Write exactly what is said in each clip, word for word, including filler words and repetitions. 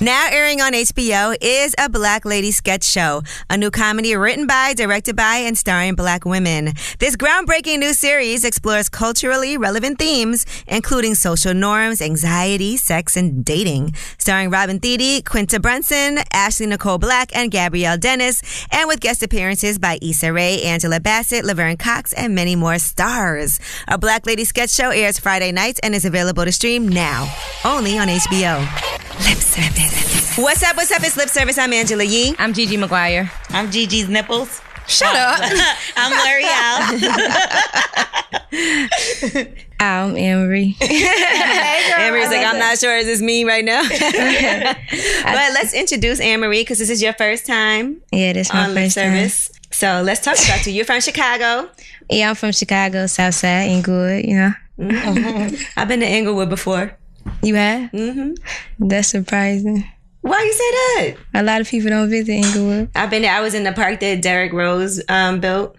Now airing on H B O is A Black Lady Sketch Show, a new comedy written by, directed by, and starring black women. This groundbreaking new series explores culturally relevant themes, including social norms, anxiety, sex, and dating. Starring Robin Thede, Quinta Brunson, Ashley Nicole Black, and Gabrielle Dennis, and with guest appearances by Issa Rae, Angela Bassett, Laverne Cox, and many more stars. A Black Lady Sketch Show airs Friday nights and is available to stream now, only on H B O. Lip Service. What's up, what's up? It's Lip Service. I'm Angela Yee. I'm Gigi McGuire. I'm Gigi's nipples. Shut up. I'm L'Oréal. I'm Anne Marie. Hey, Anne Marie's like, I'm it. not sure, is this me right now? But let's introduce Anne Marie, because this is your first time. Yeah, this is my on first Lip Service. Time. So let's talk about you. You're from Chicago. Yeah, I'm from Chicago, Southside, Englewood, you know. Mm-hmm. I've been to Englewood before. You have? Mm-hmm. That's surprising. Why you say that? A lot of people don't visit Englewood. I've been there. I was in the park that Derrick Rose um, built.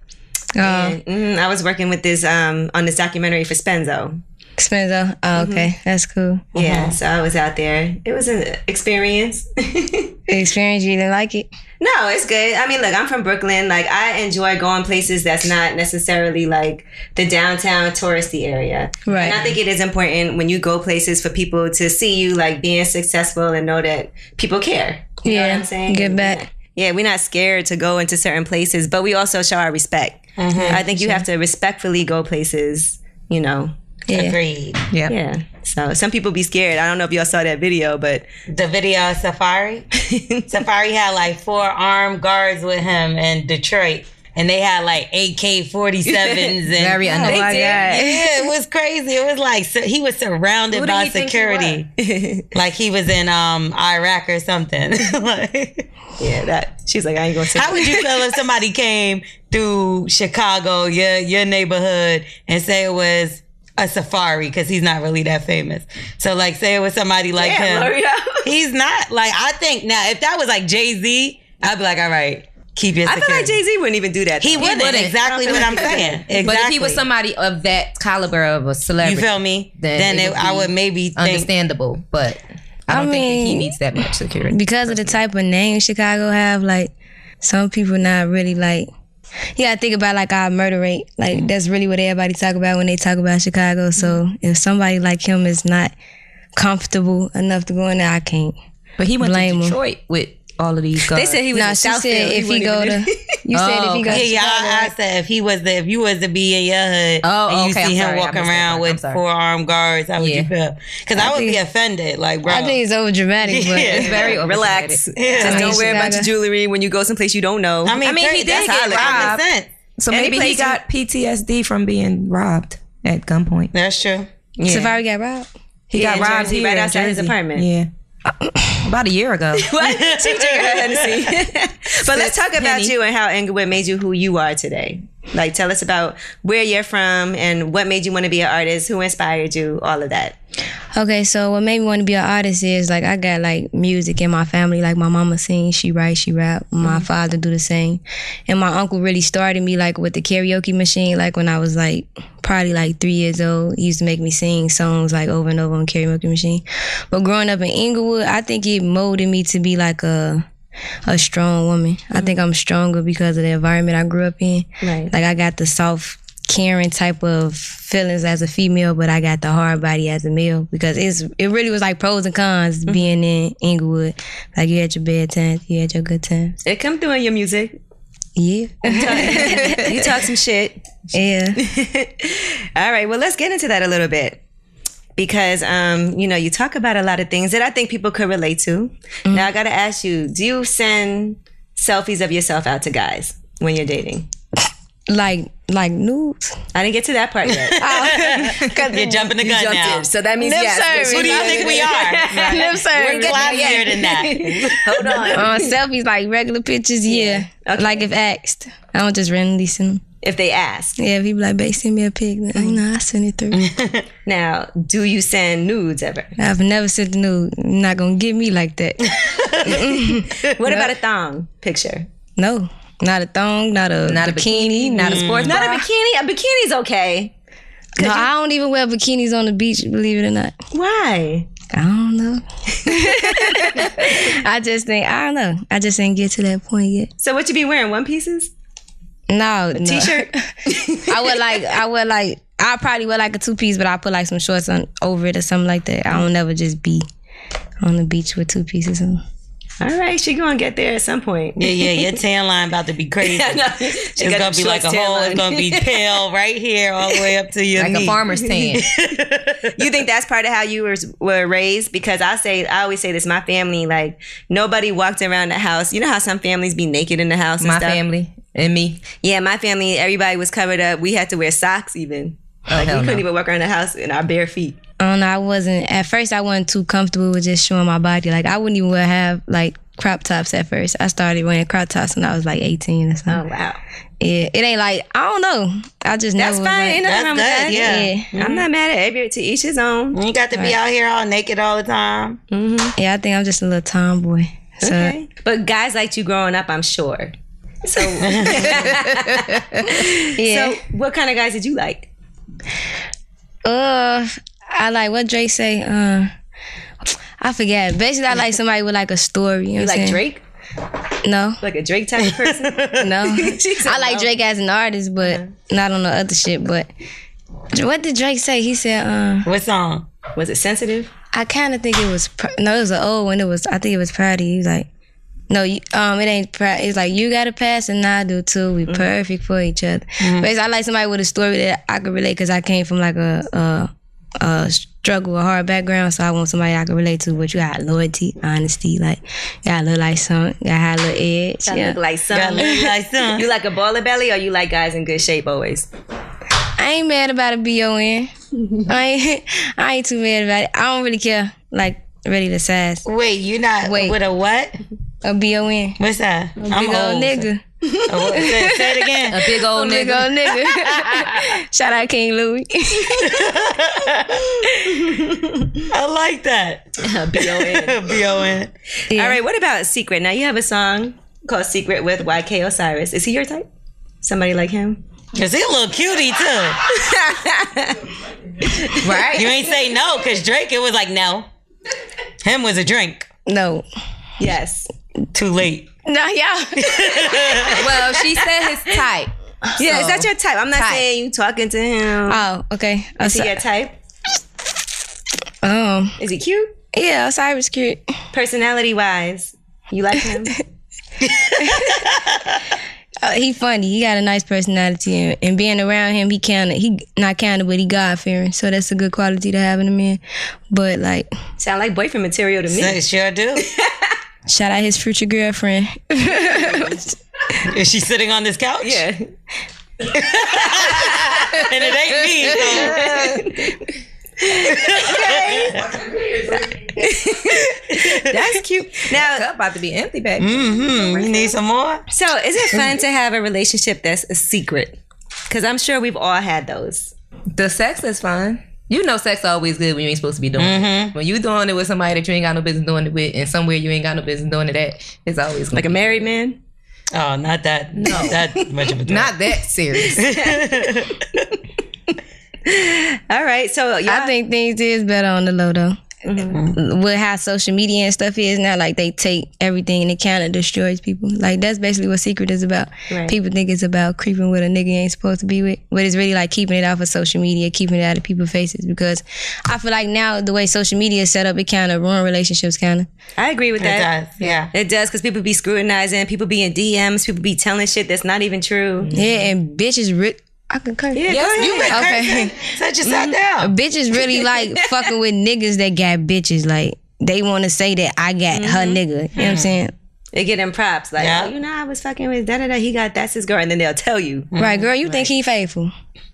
Oh. And, mm, I was working with this um, on this documentary for Spenzo. Spenzo? Oh, okay. Mm-hmm. That's cool. Yeah, uh-huh. So I was out there. It was an experience. Experience? You didn't like it? No, it's good. I mean, look, I'm from Brooklyn. Like, I enjoy going places that's not necessarily, like, the downtown touristy area. Right. And I think it is important when you go places for people to see you, like, being successful and know that people care. You yeah. know what I'm saying? Get back. Yeah, we're not scared to go into certain places, but we also show our respect. Mm-hmm. I think you sure. have to respectfully go places, you know. Yeah. Agreed. Yeah. Yeah. So some people be scared. I don't know if y'all saw that video, but the video of Safaree. Safaree had like four armed guards with him in Detroit, and they had like A K forty-sevens and very under. Oh, yeah, it was crazy. It was like so he was surrounded Who by security, he like he was in um, Iraq or something. Like, yeah, that she's like, I ain't gonna. How would you feel if somebody came through Chicago, your your neighborhood, and say it was a Safaree, because he's not really that famous. So, like, say it was somebody like yeah, him. L'Oréal. He's not. Like, I think now, if that was like Jay-Z, I'd be like, all right, keep your security. I feel like Jay-Z wouldn't even do that. He wouldn't. He wouldn't. Exactly what I'm saying. Exactly. But if he was somebody of that caliber of a celebrity, you feel me? Then, then it it, would I would maybe think. Understandable, but I don't I mean, think he needs that much security. Because of the type of name Chicago have, like, some people not really like. Yeah, I think about like our murder rate. Like that's really what everybody talk about when they talk about Chicago. So if somebody like him is not comfortable enough to go in there, I can't. But he went blame to Detroit him. With all of these guys. They said he was. No, in she Southfield, said if he, he go to. You oh, said if he go. Yeah, to yeah. I, I said if he was the, if you was to be in your hood oh, and you okay, see I'm him sorry, walking around with four armed guards, how would yeah. you feel? Because I, I would think, be offended. Like, bro, I think it's over dramatic. But yeah. It's very over relax. Yeah. Just I mean, don't wear a bunch of jewelry when you go someplace you don't know. I mean, I mean he did get robbed. robbed. So and maybe he got P T S D from being robbed at gunpoint. That's true. Yeah. Safaree got robbed. He got robbed right outside his apartment. Yeah. About a year ago. What? She took her Hennessy. But let's talk about Henny. You and how Englewood made you who you are today. Like, tell us about where you're from and what made you want to be an artist, who inspired you, all of that. Okay, so what made me want to be an artist is, like, I got, like, music in my family. Like, my mama sings, she writes, she rap. My mm-hmm. father do the same. And my uncle really started me, like, with the karaoke machine, like, when I was, like, probably, like, three years old. He used to make me sing songs, like, over and over on the karaoke machine. But growing up in Englewood, I think it molded me to be, like, a... a strong woman. Mm-hmm. I think I'm stronger because of the environment I grew up in. Right. Like I got the soft, caring type of feelings as a female, but I got the hard body as a male because it's it really was like pros and cons mm-hmm. being in Englewood. Like you had your bad times, you had your good times. It come through in your music. Yeah. You talk some shit. Yeah. All right. Well, let's get into that a little bit. Because, um, you know, you talk about a lot of things that I think people could relate to. Mm-hmm. Now, I got to ask you, do you send selfies of yourself out to guys when you're dating? Like, like nudes? I didn't get to that part yet. Oh. You're jumping the gun now. In, so that means Lip yes. Service. Who do you think we are? Right. Lip service. We're classier than that. Hold on. Uh, selfies, like regular pictures, yeah. yeah. Okay. Like if asked. I don't just randomly send them. If they ask. Yeah, if you be like, babe, send me a pic. Like, mm-hmm. No, I send it through. Now, do you send nudes ever? I've never sent a nude. You're not going to get me like that. What no. about a thong picture? No. Not a thong, not a not bikini, a bikini, not a sports mm. bra. Not a bikini? A bikini's okay. No, you... I don't even wear bikinis on the beach, believe it or not. Why? I don't know. I just think, I don't know. I just ain't get to that point yet. So what you be wearing? One pieces? No, a no. T-shirt? I would like, I would like, I probably wear like a two-piece, but I put like some shorts on over it or something like that. I don't never just be on the beach with two pieces on. All right, she gonna get there at some point. Yeah, yeah, your tan line about to be crazy. I know. It's gonna be like a hole. Line. It's gonna be pale right here, all the way up to your like knee. A farmer's tan. You think that's part of how you were, were raised? Because I say, I always say this. My family, like nobody walked around the house. You know how some families be naked in the house. And my stuff? Family and me. Yeah, my family. Everybody was covered up. We had to wear socks even. Like oh, we couldn't no. even walk around the house in our bare feet. I don't know, I wasn't, at first I wasn't too comfortable with just showing my body. Like, I wouldn't even have, like, crop tops at first. I started wearing crop tops when I was, like, eighteen or something. Oh, wow. Yeah, it ain't like, I don't know. I just never That's was fine. Like, That's fine. That's good, yeah. yeah. Mm-hmm. I'm not mad at everybody, to each his own. You got to right. be out here all naked all the time. Mm-hmm. Yeah, I think I'm just a little tomboy. So. Okay. But guys liked you growing up, I'm sure. So, yeah. So, what kind of guys did you like? Uh... I like what Drake say. Uh, I forget. Basically, I like somebody with like a story. You, know you like saying? Drake? No. Like a Drake type of person? No. I like no. Drake as an artist, but mm-hmm. not on the other shit. But what did Drake say? He said. Uh, what song? Was it Sensitive? I kind of think it was. No, it was an old one. It was. I think it was Proud of You. He was like, no, you, um, it ain't proud. It's like you got a past and I do too. We mm-hmm. perfect for each other. Mm-hmm. Basically, I like somebody with a story that I could relate because I came from like a. a Uh, struggle, a hard background, so I want somebody I can relate to. But you got loyalty, honesty, like you gotta look like something, you gotta have a little edge. You gotta yeah. look like something. You, like some. You like a baller belly, or you like guys in good shape always? I ain't mad about a B O N. I ain't, I ain't too mad about it. I don't really care. Like really the size. Wait, you not Wait. with a what? A B O N. What's that? A big I'm old, old nigga. Oh, say, say it again. A big old a nigga. Big old nigga. Shout out King Louis. I like that. B O N. B O N. Yeah. All right, what about Secret? Now you have a song called Secret with Y K Osiris. Is he your type? Somebody like him? Because he a little cutie, too. Right? You ain't say no, because Drake, it was like no. Him was a drink. No. Yes. Too late. No, yeah. Well, she said his type. Yeah, so. Is that your type? I'm not type. saying you talking to him. Oh, okay. Is he your type? Um, is he cute? Yeah, Osiris cute. Personality wise, you like him? uh, he funny. He got a nice personality, and, and being around him, he counted. He not counted, but he God fearing. So that's a good quality to have in a man. But like, sound like boyfriend material to me. So, sure do. Shout out his future girlfriend. Is she sitting on this couch? Yeah. And it ain't me. So. Okay. That's cute. Now, cup about to be empty, baby. Mm-hmm. You need some more? So is it fun to have a relationship that's a secret? Because I'm sure we've all had those. The sex is fun. You know sex always good when you ain't supposed to be doing mm-hmm. it. When you doing it with somebody that you ain't got no business doing it with and somewhere you ain't got no business doing it at, it's always like a married man? Oh, not that no. not that much of a not that serious. All right, so y'all- I think things is better on the low though. Mm-hmm. With how social media and stuff is now, like they take everything and it kind of destroys people. Like that's basically what Secret is about. Right. People think it's about creeping with a nigga you ain't supposed to be with, but it's really like keeping it out of social media, keeping it out of people's faces. Because I feel like now the way social media is set up, it kind of ruins relationships. Kind of. I agree with that. It does. Yeah, it does because people be scrutinizing, people be in D Ms, people be telling shit that's not even true. Mm-hmm. Yeah, and bitches. Ri- I can curse. Yeah, yes, you been okay. cursing. Set yourself down. Bitches really like fucking with niggas that got bitches. Like they want to say that I got mm-hmm. her nigga. You mm-hmm. know what I'm saying? They get them props. Like yeah. oh, you know I was fucking with da da da. He got that's his girl, and then they'll tell you. Mm-hmm. Right, girl, you right. think he faithful,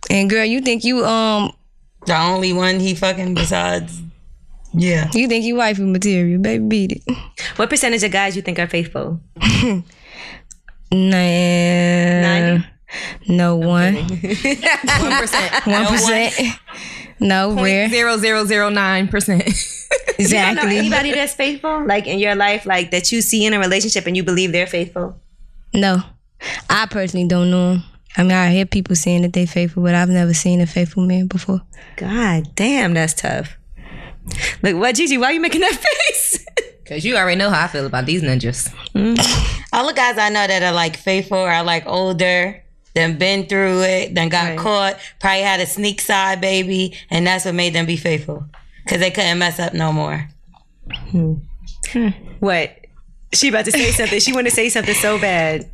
and girl, you think you um the only one he fucking besides. Yeah, you think you wifey material, baby, beat it. What percentage of guys you think are faithful? Nah. ninety. No one. One percent. One percent. No rare. Zero zero zero nine percent. Exactly. You don't know anybody that's faithful, like in your life, like that you see in a relationship and you believe they're faithful. No, I personally don't know them. I mean, I hear people saying that they faithful, but I've never seen a faithful man before. God damn, that's tough. Like, what, Gigi? Why are you making that face? Because you already know how I feel about these ninjas. Mm. All the guys I know that are like faithful are like older, then been through it, then got right. caught, probably had a sneak side baby, and that's what made them be faithful. Because they couldn't mess up no more. Hmm. Hmm. What? She about to say something. She want to say something so bad.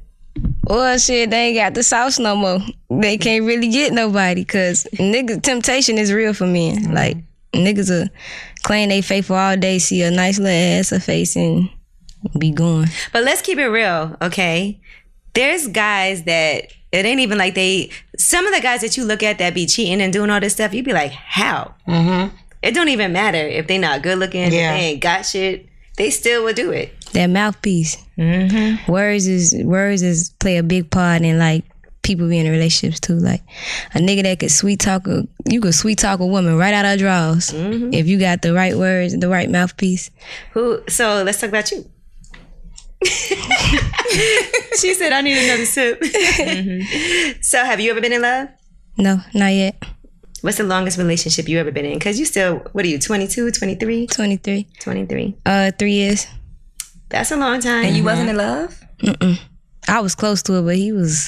Well, shit, they ain't got the sauce no more. They can't really get nobody because niggas, temptation is real for men. Mm-hmm. Like, niggas will claim they faithful all day, see a nice little ass or face and be going. But let's keep it real, okay? There's guys that it ain't even like they... Some of the guys that you look at that be cheating and doing all this stuff, you be like, how? Mm-hmm. It don't even matter if they not good looking, yeah. if they ain't got shit. They still will do it. That mouthpiece. Mm-hmm. Words is words is play a big part in like people being in relationships too. Like a nigga that could sweet talk a you could sweet talk a woman right out of her drawers mm-hmm. if you got the right words and the right mouthpiece. Who? So let's talk about you. She said, "I need another sip." Mm-hmm. So, have you ever been in love? No, not yet. What's the longest relationship you ever been in? Because you still, what are you, twenty-two, twenty-three? twenty-three. twenty-three. Uh, three years. That's a long time. And you mm-hmm. wasn't in love? Mm-mm. I was close to it, but he was...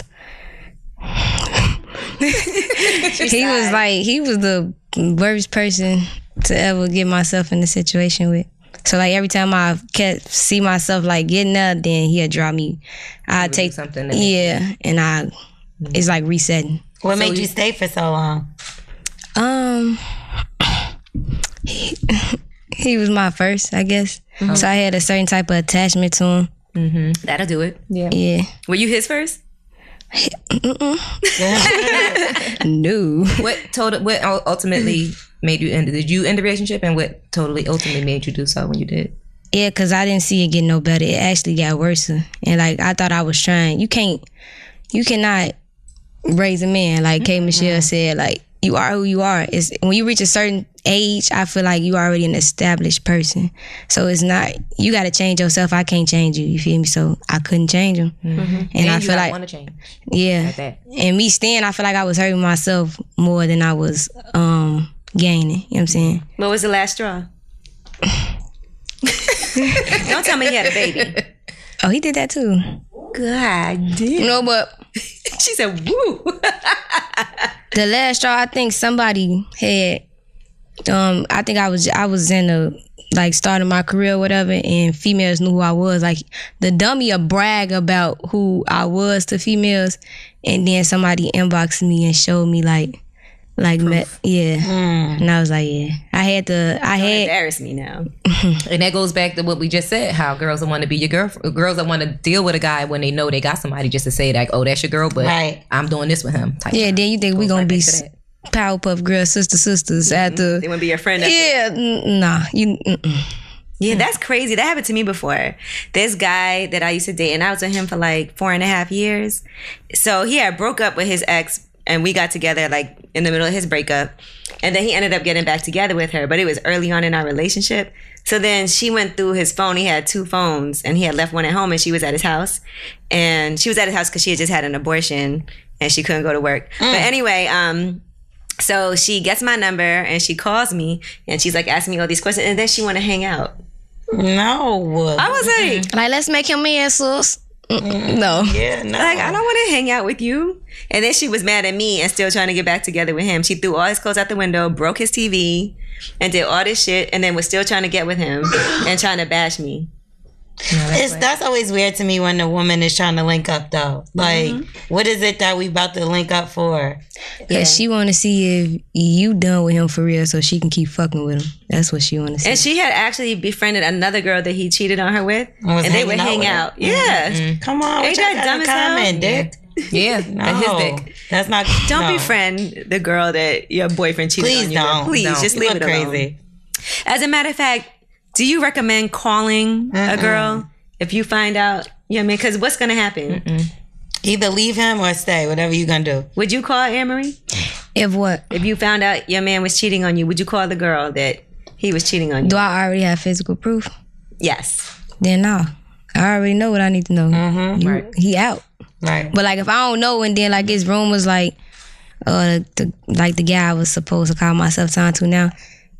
he was like, he was the worst person to ever get myself in a situation with. So, like, every time I kept see myself, like, getting up, then he'd draw me. I'd take... something. Yeah, and I... Mm-hmm. It's like resetting. What so made you stay for so long? Um, he, he was my first, I guess. Mm-hmm. So I had a certain type of attachment to him. Mm-hmm. That'll do it. Yeah. Yeah. Were you his first? Mm-mm. No. What total? What ultimately made you end? Did you end the relationship? And what totally ultimately made you do so when you did? Yeah, because I didn't see it get no better. It actually got worse. And like I thought I was trying. You can't. You cannot raise a man like K. Michelle mm-hmm. said. Like. You are who you are. It's, when you reach a certain age, I feel like you already an established person. So it's not, you got to change yourself. I can't change you. You feel me? So I couldn't change him. Mm-hmm. And, and I feel like, want to change. Yeah. Like that. And me staying, I feel like I was hurting myself more than I was um, gaining. You know what I'm saying? What was the last straw? Don't tell me he had a baby. Oh, he did that too. God damn. No, but... She said, woo. The last straw, I think somebody had, um, I think I was I was in a, like, starting my career or whatever, and females knew who I was. Like, the dummy would brag about who I was to females, and then somebody inboxed me and showed me, like, like me, yeah. Mm. And I was like, yeah. I had to, I Don't had. embarrass me now. And that goes back to what we just said, how girls don't want to be your girlfriend. Girls don't want to deal with a guy when they know they got somebody just to say, like, oh, that's your girl, but right. I'm doing this with him. Type yeah, time. Then you think we're going to be Powerpuff Girl sister sisters mm-hmm. after. They want to be your friend after. Yeah, n- nah. You, mm-mm. Yeah, that's crazy. That happened to me before. This guy that I used to date, and I was with him for like four and a half years. So he had broke up with his ex, and we got together like in the middle of his breakup. And then he ended up getting back together with her, but it was early on in our relationship. So then she went through his phone. He had two phones, and he had left one at home, and she was at his house. And she was at his house because she had just had an abortion and she couldn't go to work. Mm. But anyway, um, so she gets my number and she calls me and she's like asking me all these questions. And then she want to hang out. No. I was like, mm-hmm. like let's make him answers. Mm-mm. No. Yeah, no. Like, I don't want to hang out with you. And then she was mad at me and still trying to get back together with him. She threw all his clothes out the window, broke his T V, and did all this shit, and then was still trying to get with him and trying to bash me. No, that's, it's, that's always weird to me when the woman is trying to link up, though. Like, mm-hmm. what is it that we about to link up for? Yeah, yeah. She want to see if you done with him for real so she can keep fucking with him. That's what she want to see. And she had actually befriended another girl that he cheated on her with, and, and they would hang out. It. Yeah. Mm-hmm. Come on. Ain't that dumb as hell? Dick? Yeah. No. That's his dick. That's not... Don't no. befriend the girl that your boyfriend cheated Please on you don't. with. Please don't. Please, just you leave it alone. Crazy. As a matter of fact, do you recommend calling Mm-mm. a girl if you find out? Yeah, I mean, because what's going to happen? Mm-mm. Either leave him or stay, whatever you're going to do. Would you call Anne Marie? If what? If you found out your man was cheating on you, would you call the girl that he was cheating on you? Do I already have physical proof? Yes. Then no. I already know what I need to know. Mm-hmm. You, right. He out. Right. But like if I don't know and then like his room was like, uh, the, like the guy I was supposed to call myself time to now,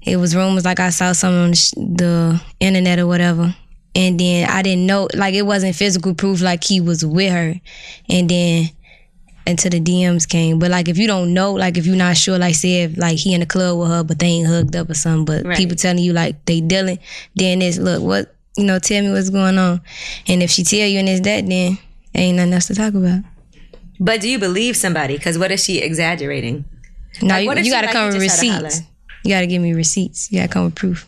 It was rumors, like I saw some on the, sh- the internet or whatever. And then I didn't know, like it wasn't physical proof, like he was with her. And then until the D Ms came. But like if you don't know, like if you're not sure, like say if like he in the club with her, but they ain't hugged up or something, but right. people telling you like they dealing, then it's look, what, you know, tell me what's going on. And if she tell you and it's that, then ain't nothing else to talk about. But do you believe somebody? Because what is she exaggerating? No, like, you, you got to like, come with receipts. You got to give me receipts. You got to come with proof.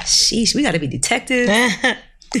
Sheesh, we got to be detectives.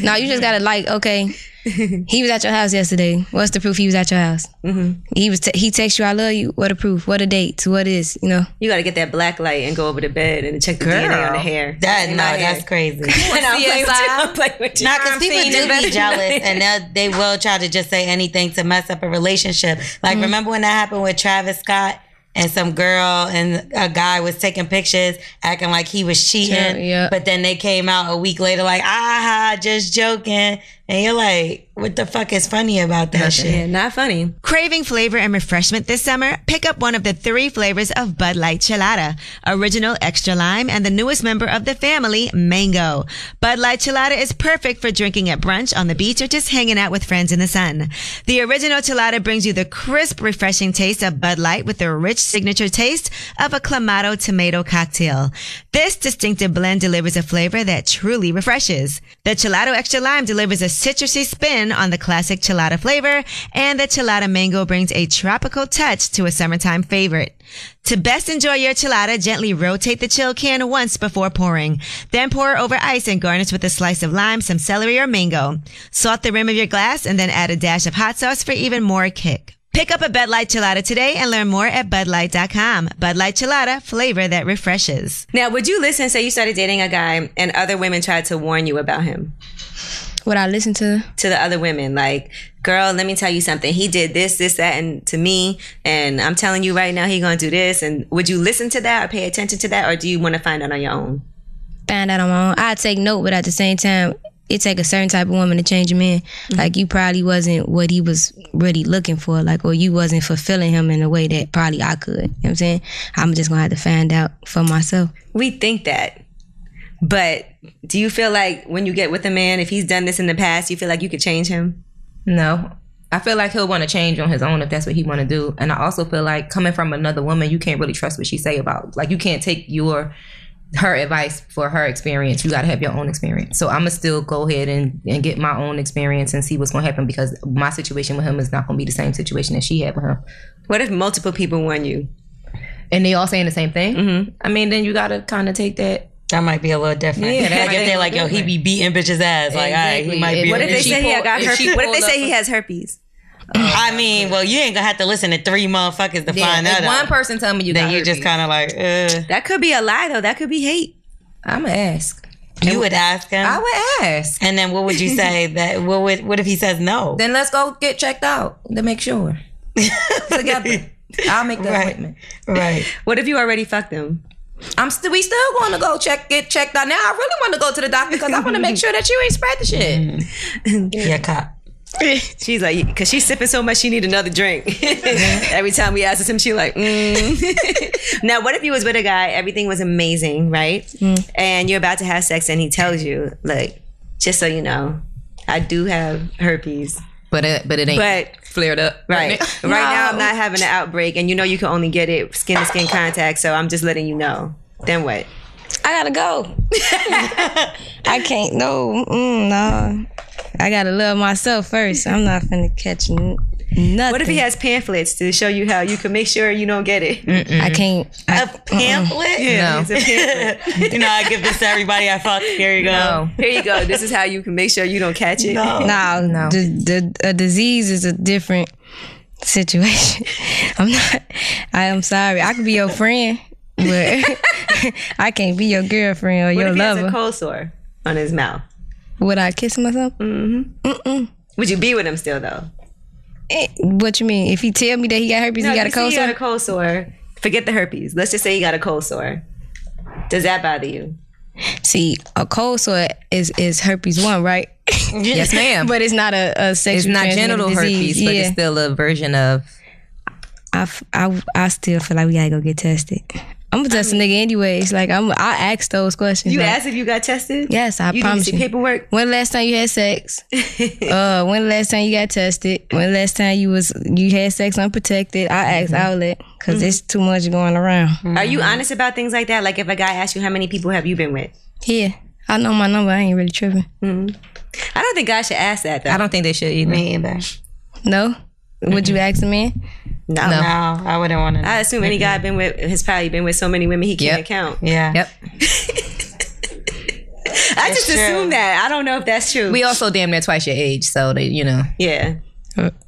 No, you just got to like, okay, he was at your house yesterday. What's the proof he was at your house? Mm-hmm. He was te- he texts you, I love you. What a proof. What a date. What is, you know. You got to get that black light and go over to bed and check the Girl, D N A on the hair. That, no, that's hair. Crazy. And I'll play with you. Nah, because people do be jealous and they will try to just say anything to mess up a relationship. Like, mm-hmm. remember when that happened with Travis Scott? And some girl and a guy was taking pictures, acting like he was cheating. Yeah, yeah. But then they came out a week later like, aha, just joking. And you're like, what the fuck is funny about that Nothing. shit? Yeah, not funny. Craving flavor and refreshment this summer? Pick up one of the three flavors of Bud Light Chelada. Original, extra lime, and the newest member of the family, mango. Bud Light Chelada is perfect for drinking at brunch, on the beach, or just hanging out with friends in the sun. The original Chelada brings you the crisp, refreshing taste of Bud Light with the rich signature taste of a Clamato tomato cocktail. This distinctive blend delivers a flavor that truly refreshes. The Chelada Extra Lime delivers a citrusy spin on the classic Chelada flavor, and the Chelada Mango brings a tropical touch to a summertime favorite. To best enjoy your Chelada, gently rotate the chill can once before pouring. Then pour over ice and garnish with a slice of lime, some celery, or mango. Salt the rim of your glass and then add a dash of hot sauce for even more kick. Pick up a Bud Light Chelada today and learn more at Bud Light dot com. Bud Light Chelada, flavor that refreshes. Now, would you listen, say you started dating a guy and other women tried to warn you about him? Would I listen to? To the other women. Like, girl, let me tell you something. He did this, this, that, and to me. And I'm telling you right now, he gonna do this. And would you listen to that or pay attention to that? Or do you want to find out on your own? Find out on my own. I take note, but at the same time, it take a certain type of woman to change a man. Mm-hmm. Like, you probably wasn't what he was really looking for. Like, or you wasn't fulfilling him in a way that probably I could. You know what I'm saying? I'm just gonna have to find out for myself. We think that. But do you feel like when you get with a man, if he's done this in the past, you feel like you could change him? No. I feel like he'll want to change on his own if that's what he want to do. And I also feel like coming from another woman, you can't really trust what she say about. Like, you can't take your her advice for her experience. You got to have your own experience. So I'm going to still go ahead and, and get my own experience and see what's going to happen, because my situation with him is not going to be the same situation that she had with him. What if multiple people want you? And they all saying the same thing? Mm-hmm. I mean, then you got to kind of take that. That might be a little different. Yeah, like if they're like, yo, he be beating bitches ass. Like, exactly. All right, he might be. What if they say he got herpes? What if they say he has herpes? I mean, well, you ain't gonna have to listen to three motherfuckers to yeah, find out. If one person tell me you got herpes, then you just kind of like, ugh. That could be a lie though. That could be hate. I'ma ask. You would ask him. I would ask. And then what would you say? That what would what if he says no? Then let's go get checked out to make sure. Together, I'll make the right. appointment. Right. What if you already fucked them? I'm still. We still going to go check get checked out. Now I really want to go to the doctor because I want to make sure that you ain't spread the shit. Mm-hmm. Yeah, cop. She's like, because she's sipping so much, she need another drink. Mm-hmm. Every time we ask him, she like, mm. Now, what if you was with a guy, everything was amazing, right? Mm. And you're about to have sex, and he tells you, like, just so you know, I do have herpes, but it, but it ain't. But, flared up right right, no. Right now I'm not having an outbreak, and you know you can only get it skin to skin contact, so I'm just letting you know. Then what? I gotta go. I can't. No. Mm, no, I gotta love myself first. I'm not finna catch n- nothing. What if he has pamphlets to show you how you can make sure you don't get it? Mm-mm. I can't. I, a pamphlet? Uh-uh. Yeah, no. It's a pamphlet. You know, I give this to everybody I fuck. Here you go. No. Here you go. This is how you can make sure you don't catch it. No, no. no. The, the, a disease is a different situation. I'm not. I am sorry. I could be your friend, but I can't be your girlfriend or what your if he lover. Has a cold sore on his mouth? Would I kiss myself? Mm-hmm. Mm-mm. Would you be with him still though? What you mean? If he tell me that he got herpes, no, he got a cold sore? He got a cold sore. Forget the herpes. Let's just say he got a cold sore. Does that bother you? See, a cold sore is, is herpes one, right? Yes, ma'am. But it's not a, a sexual transmitted disease. It's not genital herpes, yeah. But it's still a version of... I, I, I still feel like we gotta go get tested. I'm a test a nigga anyways. Like I'm, I ask those questions. You like, asked if you got tested? Yes, I you promise didn't see you. Paperwork. When the last time you had sex? uh, when the last time you got tested? When the last time you was you had sex unprotected? I asked mm-hmm. outlet because mm-hmm. it's too much going around. Mm-hmm. Are you honest about things like that? Like if a guy asks you how many people have you been with? Yeah, I know my number. I ain't really tripping. Mm-hmm. I don't think guys should ask that though. I don't think they should either. Me either. No. Would you ask a man? No, no, I wouldn't want to know. I assume any guy been with has probably been with so many women he can't yep. count. Yeah. Yep. I that's just true. Assume that. I don't know if that's true. We also damn near twice your age, so that you know. Yeah.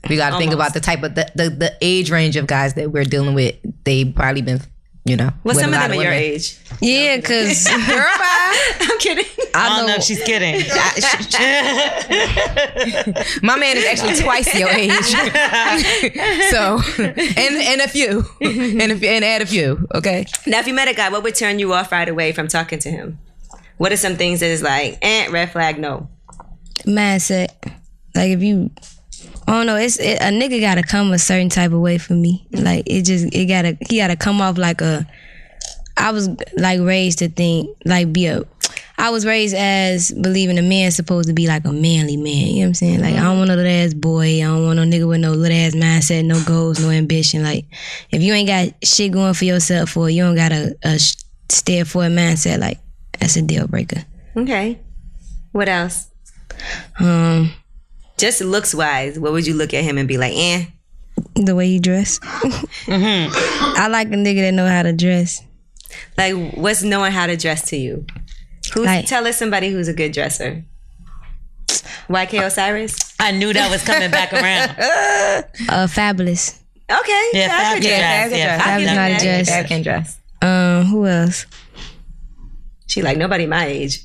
We got to think about the type of the, the the age range of guys that we're dealing with. They probably been. You know, well, some of them are your age. Yeah, because girl, I, I'm kidding. I, I don't know if she's kidding. I, she, my man is actually twice your age, so and and a few and a, and add a few. Okay. Now, if you met a guy, what would turn you off right away from talking to him? What are some things that is like, eh, red flag, no? Mindset, like if you. I don't know. It's it, a nigga gotta come a certain type of way for me. Like it just it gotta he gotta come off like a. I was like raised to think like be a. I was raised as believing a man's supposed to be like a manly man. You know what I'm saying? Like I don't want no little ass boy. I don't want no nigga with no little ass mindset, no goals, no ambition. Like if you ain't got shit going for yourself or you don't got a, a steadfast mindset, like that's a deal breaker. Okay. What else? Um. Just looks wise, what would you look at him and be like, eh? The way he dress. mm-hmm. I like a nigga that know how to dress. Like, what's knowing how to dress to you? Who's, like, tell us somebody who's a good dresser. Y K Osiris? I knew that was coming back around. Uh, Fabulous. Okay. Yeah, Fab can yeah, dress. Yeah, Fab can yeah, dress. Fab can dress. Um, who else? She like, nobody my age.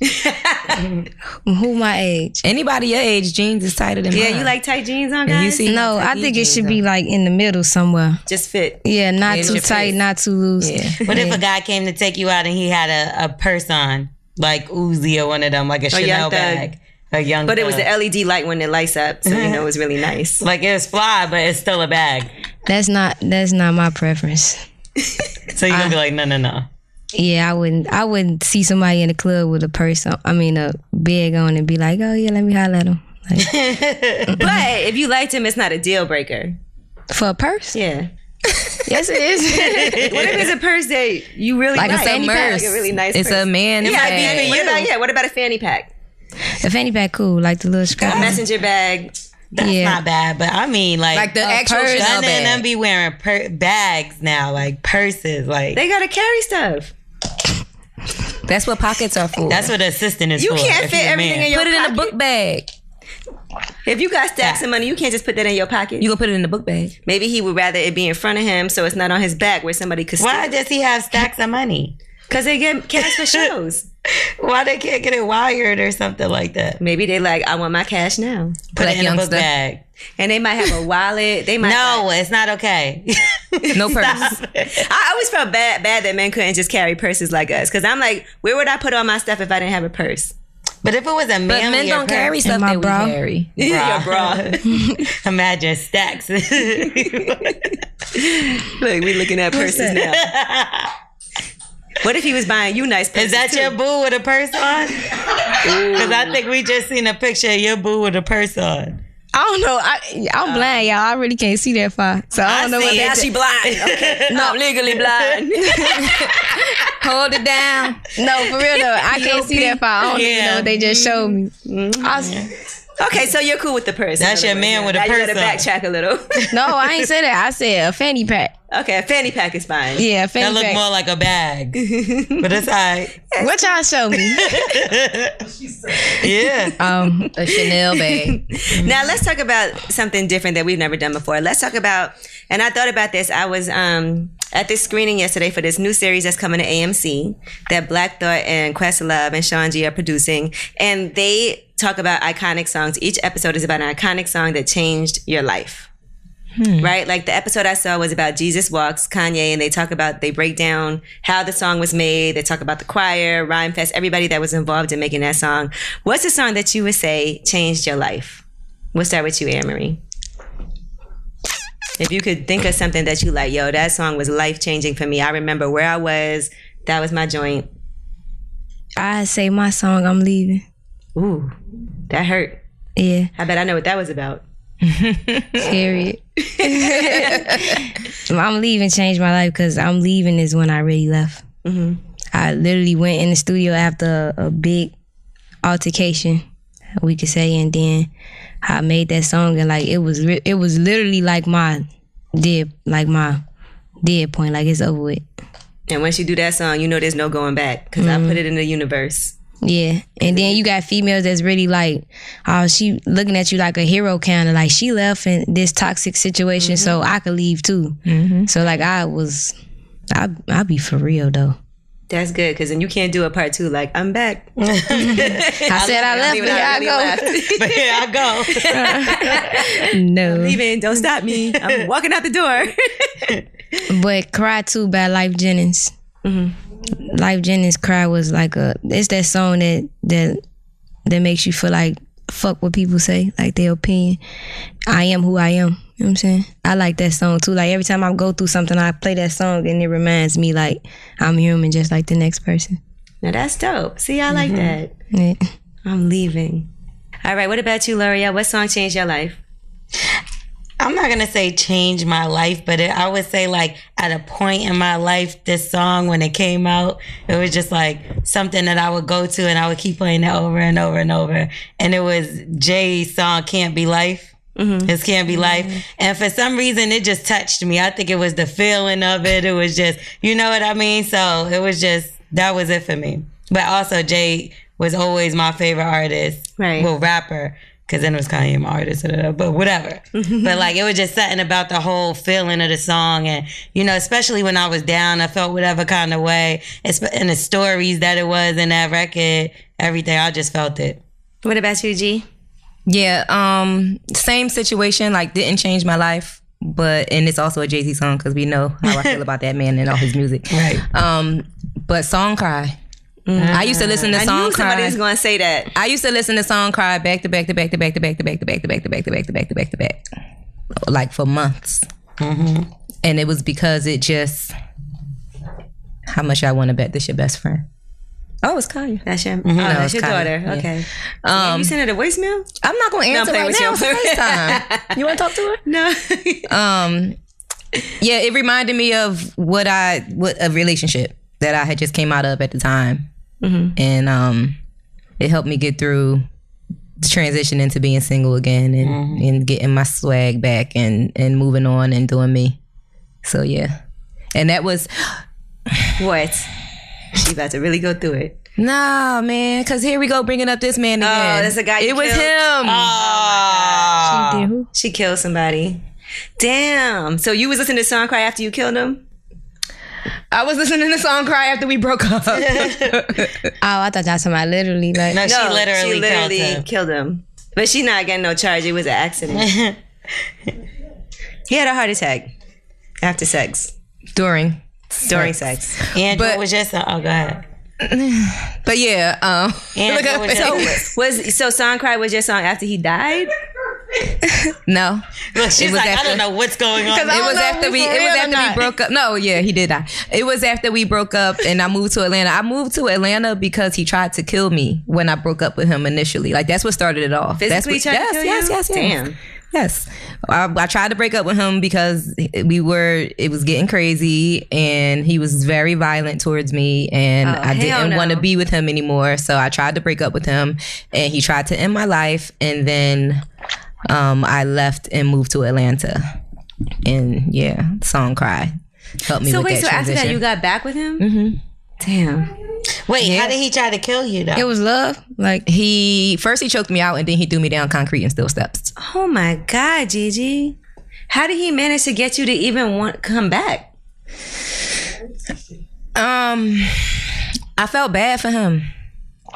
Who my age? Anybody your age, jeans is tighter than yeah, mine. Yeah, you like tight jeans on, guys? You see no, I think it should on. Be like in the middle somewhere. Just fit. Yeah, not middle too tight, face. Not too loose. Yeah. What yeah. if a guy came to take you out and he had a, a purse on, like Uzi or one of them, like a, a Chanel bag? A young But thug. It was the L E D light when it lights up, so you know it was really nice. Like it was fly, but it's still a bag. That's not, that's not my preference. So you're going to be like, no, no, no. Yeah, I wouldn't. I wouldn't see somebody in the club with a purse. On, I mean, a bag on and be like, "Oh yeah, let me holler at him." Like, but if you liked him, it's not a deal breaker for a purse. Yeah, yes it is. What if it's a purse that you really like? Like a fanny pack, like a really nice. It's purse. A man. Yeah, bag. What about, yeah. What about a fanny pack? A fanny pack, cool. Like the little strap. A messenger bag. That's yeah. not bad, but I mean, like, like the actual Chanel bag. And them be wearing per- bags now, like purses, like they gotta carry stuff. That's what pockets are for. That's what the assistant is you for. You can't fit everything in your pocket. Put it in a book bag. If you got stacks yeah. of money, you can't just put that in your pocket. You gonna put it in the book bag. Maybe he would rather it be in front of him so it's not on his back where somebody could Why steal. Does he have stacks of money? Because they get cash for shows. Why they can't get it wired or something like that? Maybe they like, I want my cash now. Put like it in a book stuff. Bag. And they might have a wallet. They might. No, like, it's not okay. No purse. I always felt bad, bad that men couldn't just carry purses like us. Because I'm like, where would I put all my stuff if I didn't have a purse? But if it was a man, but men don't carry stuff they would carry. Yeah, bra. Imagine stacks. Look, we looking at purses now. What if he was buying you nice purses? Is that too? Your boo with a purse on? Because I think we just seen a picture of your boo with a purse on. I don't know. I, I'm uh, blind, y'all. I really can't see that far. So I don't I know what that is. She blind. Okay. No, I'm legally blind. Hold it down. No, for real though. I can't see that far. I don't yeah. even know what they just showed me. Mm-hmm. I, Okay, so you're cool with the purse. That's your man with a purse. I gotta backtrack a little. No, I ain't say that. I said a fanny pack. Okay, a fanny pack is fine. Yeah, a fanny pack. That look more like a bag. But it's all right. What y'all show me? Yeah. Um, a Chanel bag. Now let's talk about something different that we've never done before. Let's talk about, and I thought about this. I was um, at this screening yesterday for this new series that's coming to A M C that Black Thought and Questlove and Sean G are producing. And they... talk about iconic songs. Each episode is about an iconic song that changed your life. Hmm. Right? Like the episode I saw was about Jesus Walks, Kanye, and they talk about, they break down how the song was made. They talk about the choir, Rhyme Fest, everybody that was involved in making that song. What's the song that you would say changed your life? We'll start with you, Anne Marie. if you could think of something that you like, yo, that song was life-changing for me. I remember where I was. That was my joint. I say my song, I'm Leaving. Ooh, that hurt. Yeah. I bet I know what that was about. Period. I'm Leaving changed my life because I'm Leaving is when I really left. Mm-hmm. I literally went in the studio after a, a big altercation, we could say, and then I made that song, and like it was, re- it was literally like my dead, like my dead point, like it's over with. And once you do that song, you know there's no going back because mm-hmm. I put it in the universe. Yeah, and then you got females that's really like, oh, she looking at you like a hero kind of, like she left in this toxic situation, mm-hmm. so I could leave too. Mm-hmm. So like I was, I I be for real though. That's good, because then you can't do a part two like, I'm back. I said I left, but here I go. But here I go. No. I'm leaving, don't stop me. I'm walking out the door. But Cry Too by Life Jennings. Mm-hmm. Life Jennings' Cry was like a, it's that song that, that, that makes you feel like, fuck what people say, like their opinion. I am who I am. You know what I'm saying? I like that song too. Like every time I go through something, I play that song and it reminds me like I'm human just like the next person. Now that's dope. See, I like mm-hmm. that. Yeah. I'm Leaving. All right, what about you, L'Oréal? What song changed your life? I'm not going to say change my life, but it, I would say like at a point in my life, this song, when it came out, it was just like something that I would go to and I would keep playing it over and over and over. And it was Jay's song, Can't Be Life. Mm-hmm. This Can't Be Life. Mm-hmm. And for some reason, it just touched me. I think it was the feeling of it. It was just, you know what I mean? So it was just, that was it for me. But also Jay was always my favorite artist. Right. Well, rapper. Because then it was Kanye, my artist, but whatever. But like, it was just something about the whole feeling of the song. And, you know, especially when I was down, I felt whatever kind of way. And the stories that it was in that record, everything, I just felt it. What about you, G? Yeah, um, same situation, like didn't change my life, but, and it's also a Jay-Z song because we know how I feel about that man and all his music. Right. Um, but Song Cry. Mm. I used to listen to Song Cry. I knew somebody was going to say that. I used to listen to Song Cry back to back to back to back to back to back to back to back to back to back to back to back to back, like for months. Mm-hmm. And it was because it just, how much I want to bet this your best friend. Oh, it's Kaya. That's your, mm-hmm. oh, no, that's your daughter. Yeah. Okay. Um, yeah, you sent her the voicemail? I'm not going to answer no, right now. It's FaceTime. You want to talk to her? No. um, yeah, it reminded me of what I, what a relationship that I had just came out of at the time. Mm-hmm. And um, it helped me get through the transition into being single again and, mm-hmm. and getting my swag back and, and moving on and doing me. So, yeah. And that was... What? She about to really go through it. Nah, man, because here we go bringing up this man again. Oh, that's a guy you It killed. Was him. Oh, oh my God. She did who? She killed somebody. Damn. So you was listening to Song Cry after you killed him? I was listening to Song Cry after we broke up. Oh, I thought that's somebody literally like... No, she no, literally, she literally killed, him. killed him. But she not getting no charge. It was an accident. He had a heart attack after sex. During. During sex. sex. And but, what was your song? Oh, go ahead. But yeah. Um, and look what was so, was, so Song Cry was your song after he died? No. Look, she's like, after, I don't know what's going on. It was after we, it was after we broke up. No, yeah, he did die. It was after we broke up and I moved to Atlanta. I moved to Atlanta because he tried to kill me when I broke up with him initially. Like, that's what started it all. Physically tried to kill you? Yes, yes, yes. Damn. Yes. I, I tried to break up with him because we were, it was getting crazy and he was very violent towards me and oh, I didn't no. want to be with him anymore. So I tried to break up with him and he tried to end my life. And then um, I left and moved to Atlanta. And yeah, Song Cry helped me so with wait, that So wait, so after that you got back with him? Mm-hmm. Damn. Wait, yeah. How did he try to kill you though? It was love. Like he first he choked me out and then he threw me down concrete and still steps. Oh my God, Gigi. How did he manage to get you to even want come back? Um I felt bad for him.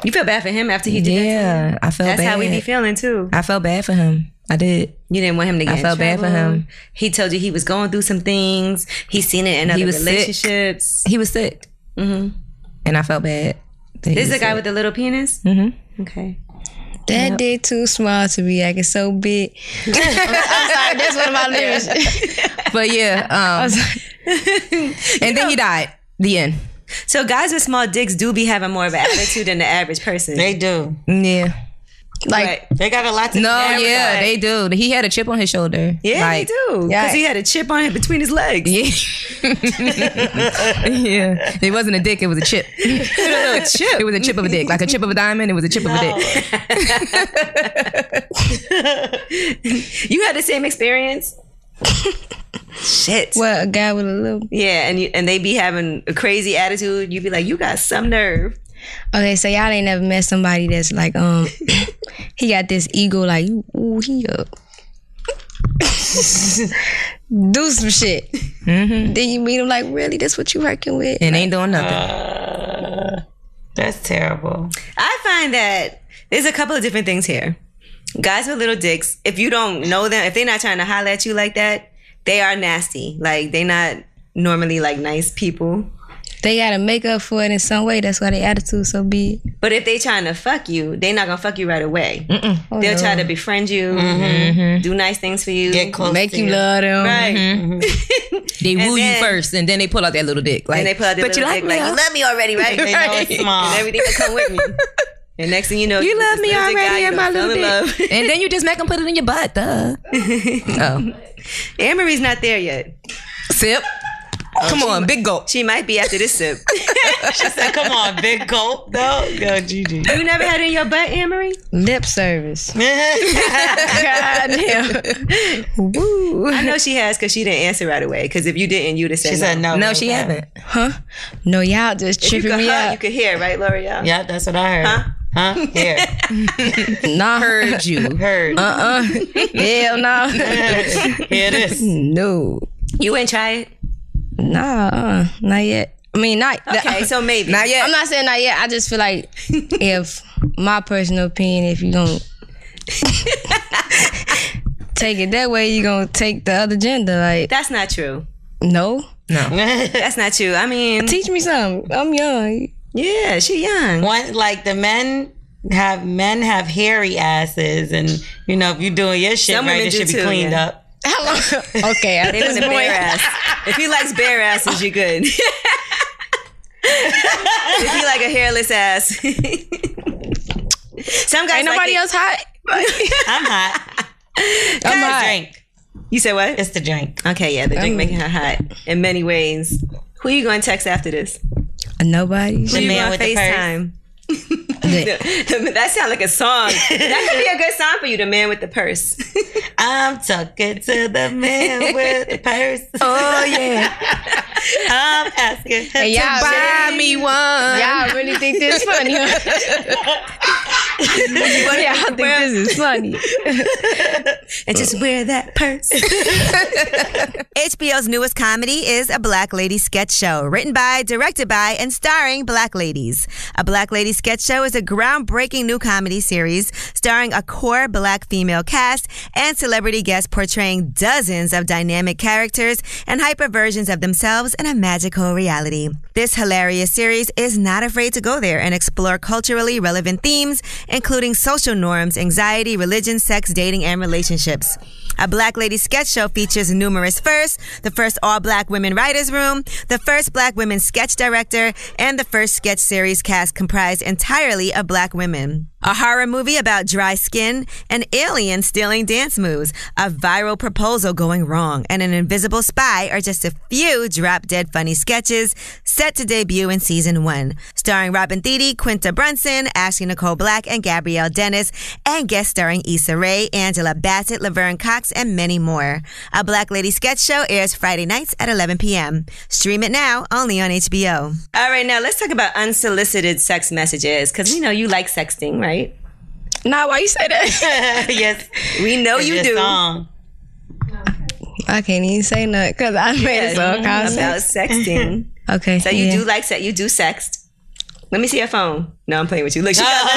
You felt bad for him after he did yeah, that? Yeah, I felt That's bad. That's how we be feeling too. I felt bad for him. I did. You didn't want him to get I felt in bad for him. He told you he was going through some things. He seen it in other he was relationships. Sick. He was sick. Mm-hmm. And I felt bad. This is the guy with the little penis? Mm-hmm. Okay. That yep. dick too small to be acting so big. I'm, I'm sorry, that's one of my lyrics. But yeah, um, and then he died. The end. So guys with small dicks do be having more of an attitude than the average person. They do. Yeah. Like but they got a lot to. No, yeah, like, they do. He had a chip on his shoulder. Yeah, like, they do. Because yeah. he had a chip on him between his legs. Yeah, yeah. It wasn't a dick. It was a chip. It was a chip. It was a chip of a dick, like a chip of a diamond. It was a chip no. of a dick. You had the same experience. Shit. Well, a guy with a little. Yeah, and you, and they be having a crazy attitude. You be like, you got some nerve. Okay, so y'all ain't never met somebody that's like, um, he got this ego, like, ooh, he up. Do some shit. Mm-hmm. Then you meet him like, really, that's what you working with? And ain't doing nothing. Uh, that's terrible. I find that there's a couple of different things here. Guys with little dicks, if you don't know them, if they're not trying to holler at you like that, they are nasty. Like, they not normally like nice people. They gotta make up for it in some way. That's why their attitude's so big. But if they trying to fuck you, they not gonna fuck you right away. Oh, they'll no. try to befriend you, mm-hmm. Mm-hmm. do nice things for you, get close, make you, you love them. Right? Mm-hmm. They woo then, you first, and then they pull out that little dick. Like, and they pull out that little you dick. Like, like, you love me already, right? They know it's small. And everything will come with me. And next thing you know, you, you love me already, guy, and my little dick. And then you just make them put it in your butt, duh. Oh, Anne Marie's not there yet. Sip. Oh, come on, might, big gulp. She might be after this sip. She said, come on, big gulp, though. Yo, Gigi. You never had it in your butt, Anne Marie? Lip service. God damn. Woo. I know she has because she didn't answer right away. Because if you didn't, you'd have said she no. Said no. No, she haven't. Huh? No, y'all just tripping me up. You could hear, right, L'Oréal? Yeah, that's what I heard. Huh? Huh? Yeah. Nah, heard you. Heard. Uh-uh. Hell no. Here it is. No. You ain't try it? Nah, uh, not yet. I mean, not okay. The, so maybe not yet. I'm not saying not yet. I just feel like if my personal opinion, if you don't take it that way, you gonna take the other gender. Like that's not true. No, no, that's not true. I mean, teach me something. I'm young. Yeah, she young. One like the men. Have men have hairy asses, and you know if you're doing your shit some right, it should too, be cleaned yeah. up. How long? Okay, I think it's a bare ass. If he likes bare asses, you're good. If he like a hairless ass, some guys ain't nobody like else hot. I'm hot. I'm hot. Drink. You said what? It's the drink. Okay, yeah, the drink um, making her hot in many ways. Who you going to text after this? Nobody. The man with the FaceTime. That sounds like a song. That could be a good song for you. The man with the purse. I'm talking to the man with the purse. Oh yeah. I'm asking her hey, to buy really, me one. Y'all really think this is funny? Huh? Y'all think this is funny? And just wear that purse. H B O's newest comedy is A Black Lady Sketch Show, written by, directed by, and starring black ladies. A Black Lady Sketch Show is a groundbreaking new comedy series starring a core black female cast and celebrity guests portraying dozens of dynamic characters and hyper versions of themselves in a magical reality. This hilarious series is not afraid to go there and explore culturally relevant themes, including social norms, anxiety, religion, sex, dating, and relationships. A Black Lady Sketch Show features numerous firsts, the first all-black women writers' room, the first black women sketch director, and the first sketch series cast comprised entirely of black women. A horror movie about dry skin, an alien stealing dance moves, a viral proposal going wrong, and an invisible spy are just a few drop-dead funny sketches set to debut in season one, starring Robin Thede, Quinta Brunson, Ashley Nicole Black, and Gabrielle Dennis, and guest starring Issa Rae, Angela Bassett, Laverne Cox, and many more. A Black Lady Sketch Show airs Friday nights at eleven p.m. Stream it now, only on H B O. All right, now let's talk about unsolicited sex messages, because we know you like sexting, right? Nah, why you say that? Yes. We know it's you do. Song. I can't even say nothing, because I made yeah, a song about sexting. Okay. So you yeah. do like sex. You do sext. Let me see your phone. No, I'm playing with you. Look, she got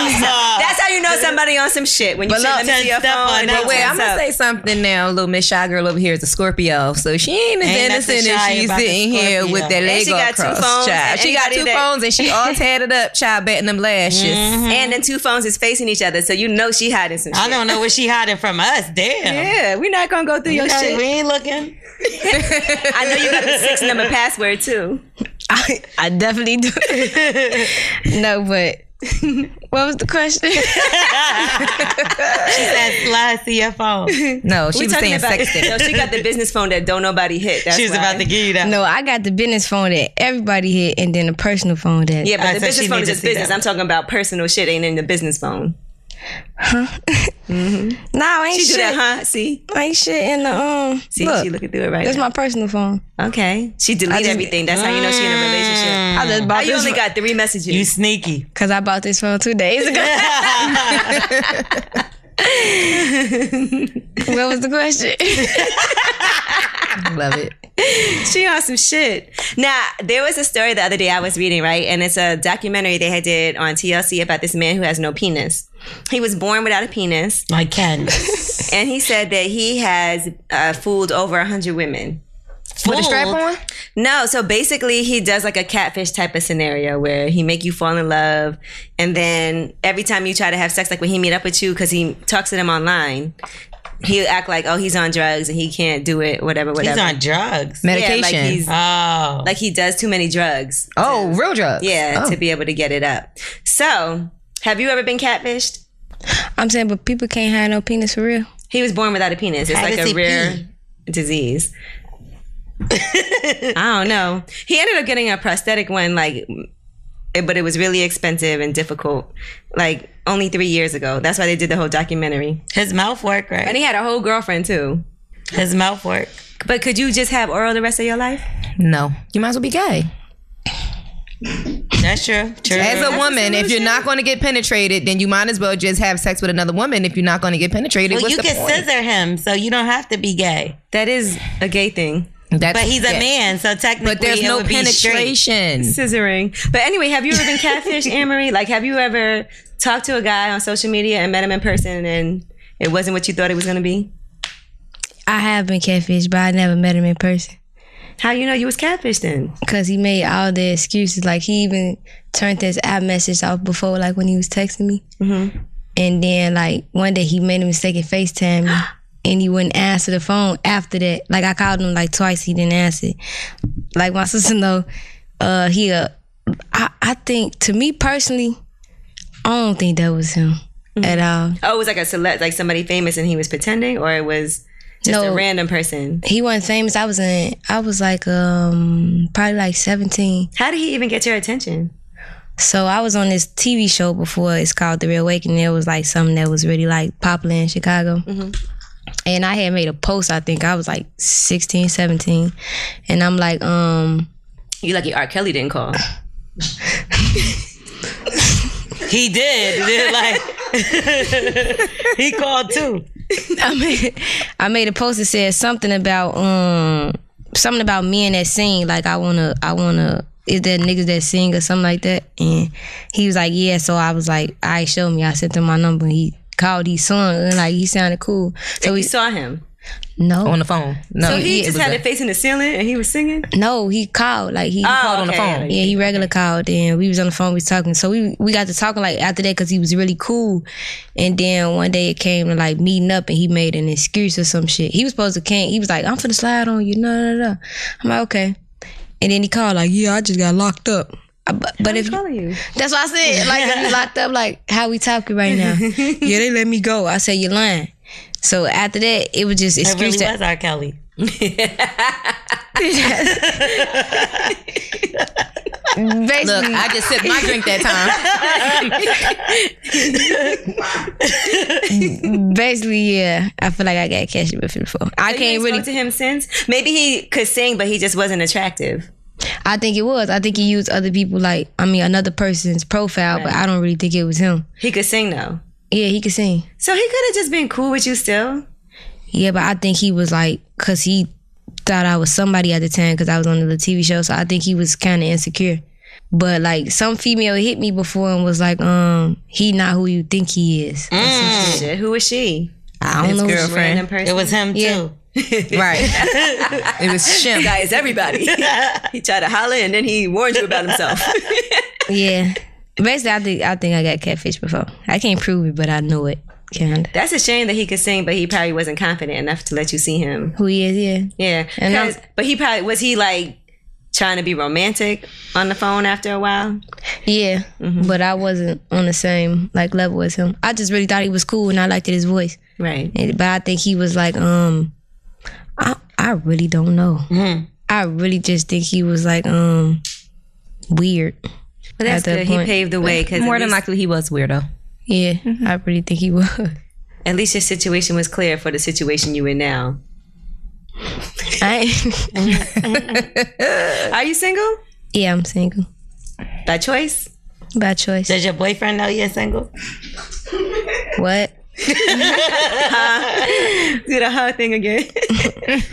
that's how you know somebody on some shit. When you say, let me see your phone. But wait, I'm going to say something now. Little Miss Shy Girl over here is a Scorpio. So she ain't as innocent as she's sitting here with that leg all crossed, child. She got two phones and she all tatted up, child, batting them lashes. Mm-hmm. And then two phones is facing each other. So you know she hiding some shit. I don't know what she hiding from us. Damn. Yeah, we're not going to go through your shit. We ain't looking. I know you got the six number password too. I, I definitely do. No, but what was the question? She said slide to your phone. No, she we was saying sexting. No, she got the business phone that don't nobody hit. That's she was why. About to give you that. No, I got the business phone that everybody hit and then the personal phone that. Yeah, but right, the so business phone is just business. I'm talking about personal shit ain't in the business phone. Huh? Mm-hmm. Nah, ain't she shit. She do that, huh? See? Ain't shit in the, um... See, look, she looking through it right that's now. That's my personal phone. Okay. She delete just, everything. That's mm, how you know she in a relationship. I just bought oh, this. You only got three messages. You sneaky. Because I bought this phone two days ago. What was the question? Love it. She on some shit. Now, there was a story the other day I was reading, right? And it's a documentary they had did on T L C about this man who has no penis. He was born without a penis. I can. And he said that he has uh, fooled over one hundred women. With a strap on? No. So basically, he does like a catfish type of scenario where he make you fall in love. And then every time you try to have sex, like when he meet up with you, because he talks to them online, he act like, oh, he's on drugs and he can't do it, whatever, whatever. He's on drugs? Medication. Yeah, like, he's, oh. like he does too many drugs. Oh, to, real drugs. Yeah, oh. to be able to get it up. So... Have you ever been catfished? I'm saying, but people can't hide no penis for real. He was born without a penis. It's like a rare disease. I don't know. He ended up getting a prosthetic one, like, but it was really expensive and difficult. Like only three years ago. That's why they did the whole documentary. His mouth work, right? And he had a whole girlfriend too. His mouth work. But could you just have oral the rest of your life? No. You might as well be gay. That's true. True. As a woman, a if you're not going to get penetrated, then you might as well just have sex with another woman. If you're not going to get penetrated, well, what's you the can point? Scissor him, so you don't have to be gay. That is a gay thing. That's, but he's yeah. a man, so technically, but there's it no would penetration, be scissoring. But anyway, have you ever been catfished, Anne Marie? Like, have you ever talked to a guy on social media and met him in person, and it wasn't what you thought it was going to be? I have been catfished, but I never met him in person. How you know you was catfished then? Because he made all the excuses. Like, he even turned this app message off before, like, when he was texting me. Mm-hmm. And then, like, one day he made a mistake and FaceTimed me. And he wouldn't answer the phone after that. Like, I called him, like, twice. He didn't answer. Like, my sister know, uh, he, uh, I, I think, to me personally, I don't think that was him mm-hmm. at all. Oh, it was like a select, like somebody famous and he was pretending? Or it was... Just no, a random person. He wasn't famous. I was in. I was like um, probably like seventeen. How did he even get your attention? So I was on this T V show before. It's called The Real Awakening. It was like something that was really like popular in Chicago. Mm-hmm. And I had made a post. I think I was like sixteen, seventeen, and I'm like, um, you lucky R. Kelly didn't call. He did. They're like he called too. I made, I made a post that said something about um something about men that sing. Like I wanna, I wanna. Is there niggas that sing or something like that? And he was like, yeah. So I was like, all right, show me. I sent him my number. He called. He sung. And like he sounded cool. So we saw him. No, on the phone. No, so he, he just had it facing the ceiling and he was singing. No, he called. Like he oh, called okay. on the phone. Yeah, he regular called and we was on the phone. We was talking. So we we got to talking like after that because he was really cool. And then one day it came to like meeting up and he made an excuse or some shit. He was supposed to can't. He was like, I'm finna slide on you. No, no, no. I'm like, okay. And then he called like, yeah, I just got locked up. But, but if you, that's what I said. Like if you locked up, like how we talking right now? Yeah, they let me go. I said you're lying. So after that, it was just excuse. It really was R. Kelly. Look, I just sipped my drink that time. Basically, yeah, I feel like I got catch it before. I so can't really talk to him since. Maybe he could sing, but he just wasn't attractive. I think it was. I think he used other people, like I mean, another person's profile, right. But I don't really think it was him. He could sing though. Yeah, he could sing. So he could have just been cool with you still? Yeah, but I think he was like, because he thought I was somebody at the time because I was on the T V show, so I think he was kind of insecure. But like some female hit me before and was like, um, he not who you think he is. Mm. Shit, who was she? I don't His know. Girlfriend. It was him yeah. too. Right. It was Shim. Guys, everybody. He tried to holler and then he warned you about himself. Yeah. Basically, I think I think I got catfished before. I can't prove it, but I know it. Kinda. That's a shame that he could sing, but he probably wasn't confident enough to let you see him. Who he is, yeah. Yeah. And but he probably, was he like trying to be romantic on the phone after a while? Yeah. Mm-hmm. But I wasn't on the same like level as him. I just really thought he was cool and I liked his voice. Right. And, but I think he was like, um, I, I really don't know. Mm-hmm. I really just think he was like, um, weird. But that's good. He paved the way. Cause more than likely he was weirdo. Yeah, mm-hmm. I really think he was. At least your situation was clear for the situation you in now. I Are you single? Yeah, I'm single. By choice? By choice. Does your boyfriend know you're single? What? Huh? Do the huh thing again.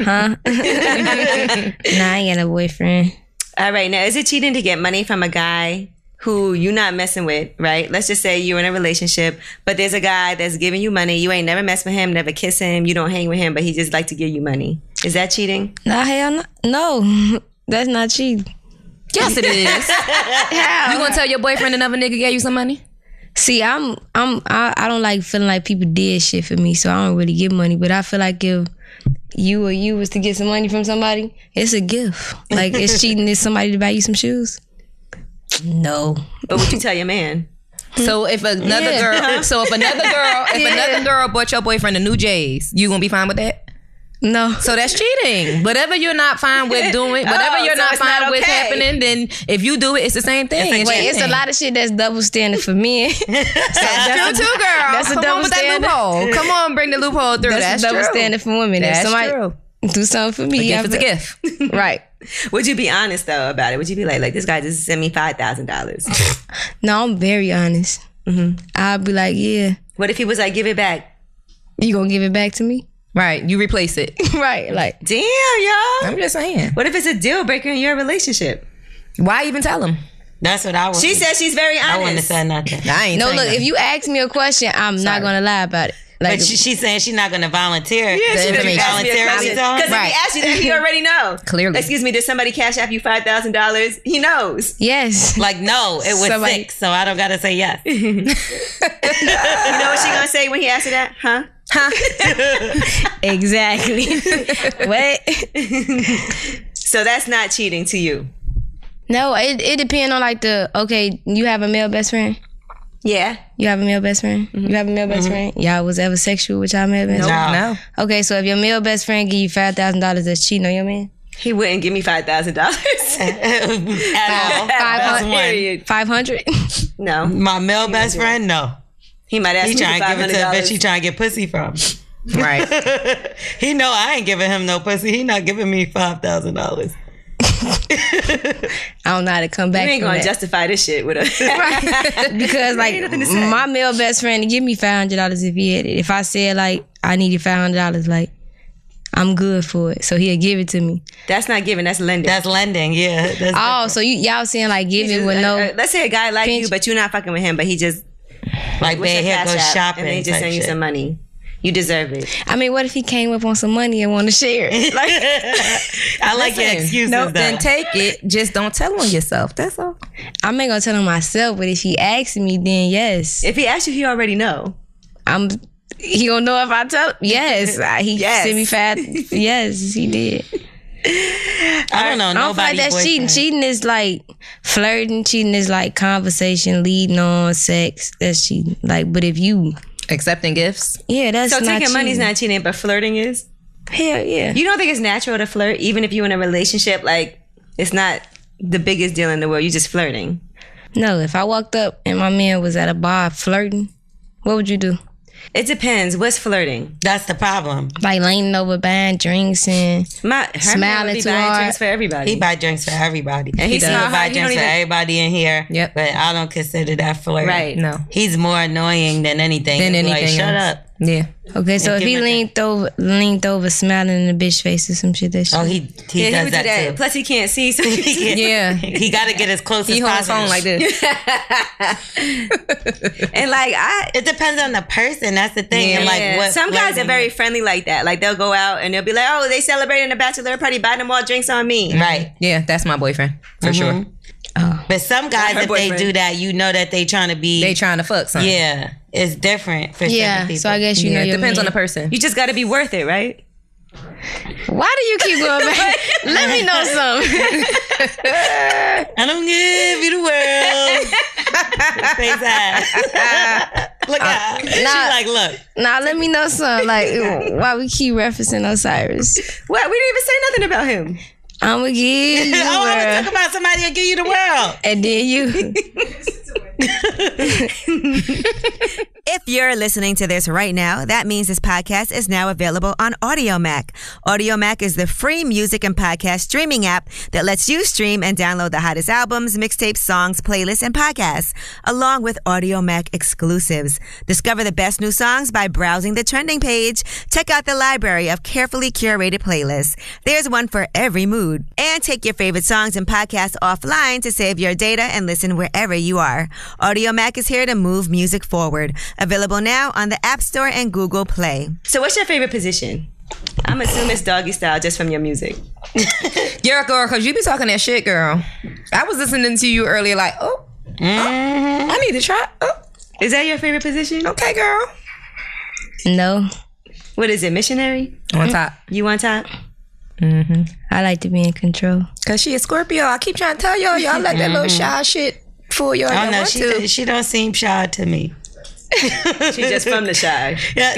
Huh? Nah, I ain't got a boyfriend. All right, now is it cheating to get money from a guy who you not messing with, right? Let's just say you're in a relationship, but there's a guy that's giving you money. You ain't never messed with him, never kiss him. You don't hang with him, but he just like to give you money. Is that cheating? Nah, hell no. No, that's not cheating. Yes, it is. How? You gonna tell your boyfriend another nigga gave you some money? See, I'm, I'm, I, I don't like feeling like people did shit for me, so I don't really get money. But I feel like if you or you was to get some money from somebody, it's a gift. Like it's cheating if somebody to buy you some shoes. No. But would you tell your man? So if another yeah. girl So if another girl If yeah. another girl bought your boyfriend a new J's, you gonna be fine with that? No. So that's cheating. Whatever you're not fine with doing, whatever oh, you're so not fine not okay. with happening, then if you do it, it's the same thing. It's, Wait, it's a lot of shit that's double standard for men. So that's, that's true a, too, girl. That's Come a double on with standard. That loophole. Come on, bring the loophole through. That's, that's double true. standard for women. That's if somebody true. Do something for me. A gift is a gift. Right. Would you be honest though about it? Would you be like, like this guy just sent me five thousand dollars? No, I'm very honest. Mm-hmm. I'd be like, yeah. What if he was like, give it back? You gonna give it back to me? Right. You replace it. Right. Like, damn, y'all. I'm just saying. What if it's a deal breaker in your relationship? Why even tell him? That's what I want. She said she's very honest. I wouldn't have said nothing. I ain't. No, look. Nothing. If you ask me a question, I'm Sorry. not gonna lie about it. Like, but she's she saying she's not going to volunteer. Yeah, she's going to voluntarily. Because right. if he asks you that, he already know. Clearly. Excuse me, did somebody cash app you five thousand dollars? He knows. Yes. Like, no, it was somebody. six, so I don't got to say yes. You know what she going to say when he asks her that? Huh? Huh? Exactly. What? So that's not cheating to you? No, it, it depends on like the, okay, you have a male best friend? Yeah. You have a male best friend? Mm-hmm. You have a male best mm-hmm. friend? Y'all was ever sexual with y'all male best no. friend? No. No. Okay, so if your male best friend give you five thousand dollars, that's cheating on your man? He wouldn't give me five thousand dollars. At all. five hundred dollars? five hundred dollars? No. My male he best friend? No. He might ask he me trying to give it to a bitch he trying to get pussy from. Right. He know I ain't giving him no pussy. He not giving me five thousand dollars. I don't know how to come back. You ain't gonna that. justify this shit with us. Right. Because like my male best friend to give me five hundred dollars if he had it. If I said like I needed five hundred dollars, like I'm good for it, so he'll give it to me. That's not giving, that's lending. That's lending, yeah. That's oh different. So you, y'all saying like giving just, with no uh, uh, let's say a guy like pinch. you, but you're not fucking with him, but he just like they here go shopping and they just send you shit. some money. You deserve it. I mean, what if he came up on some money and want to share it? Like, I like your excuses. No, though. Then take it. Just don't tell on yourself. That's all. I'm not gonna tell on myself, but if he asks me, then yes. If he asks you, he already know. I'm. He gonna know if I tell. Yes, he yes. sent me fat. Yes, he did. I don't know. I don't feel like that's cheating. Cheating is like flirting. Cheating is like conversation, leading on, sex. That's cheating. Like, but if you. Accepting gifts? Yeah, that's not cheating. So taking money's not cheating, but flirting is? Hell yeah. You don't think it's natural to flirt, even if you're in a relationship? Like, it's not the biggest deal in the world. You're just flirting. No, if I walked up and my man was at a bar flirting, what would you do? It depends. What's flirting? That's the problem. Like leaning over, buying drinks and My, smiling too hard. Drinks for everybody. He buy drinks for everybody. And he, he does smile, buy drinks even... for everybody in here. Yep. But I don't consider that flirting. Right. No. He's more annoying than anything. Than anything. Like, shut up. Yeah. Okay, so if he leaned over, leaned over, smiling in the bitch face or some shit, that shit. Oh, he he yeah, does he that, do that too. Plus, he can't see, so he can't. Yeah, he got to get as close he as possible. He holds phone like this. And like I, it depends on the person. That's the thing. Yeah. And like what? Some guys are very friendly like that. Like they'll go out and they'll be like, "Oh, they celebrating a bachelor party. Buy them all drinks on me." Right. Yeah, that's my boyfriend for mm-hmm. sure. Oh. But some guys, if boyfriend. they do that, you know that they trying to be they trying to fuck something. Yeah, it's different for yeah. certain people. So I guess you yeah, know it depends mean. on the person. You just got to be worth it, right? Why do you keep going back? Let me know something. I don't give you the world. Look out. Uh, nah, she like, look. Nah, let me know something. Like, why we keep referencing Osiris? What? We didn't even say nothing about him. I'm gonna give you the oh, world. I'm gonna talk about somebody that'll give you the world. And then you. If you're listening to this right now, that means this podcast is now available on AudioMac. AudioMac is the free music and podcast streaming app that lets you stream and download the hottest albums, mixtapes, songs, playlists, and podcasts, along with AudioMac exclusives. Discover the best new songs by browsing the trending page. Check out the library of carefully curated playlists. There's one for every mood. And take your favorite songs and podcasts offline to save your data and listen wherever you are. AudioMac is here to move music forward. Available now on the App Store and Google Play. So what's your favorite position? I'm assuming it's doggy style just from your music. Yeah, girl, because you be talking that shit, girl. I was listening to you earlier like, oh, mm-hmm. oh I need to try. Oh. Is that your favorite position? Okay, girl. No. What is it, missionary? Mm-hmm. On top. You on top? Mm-hmm. I like to be in control. Because she a Scorpio. I keep trying to tell y'all, y'all like that little shy shit. Fool y'all oh, no, she, to. she don't seem shy to me. She just from the shy. Yeah.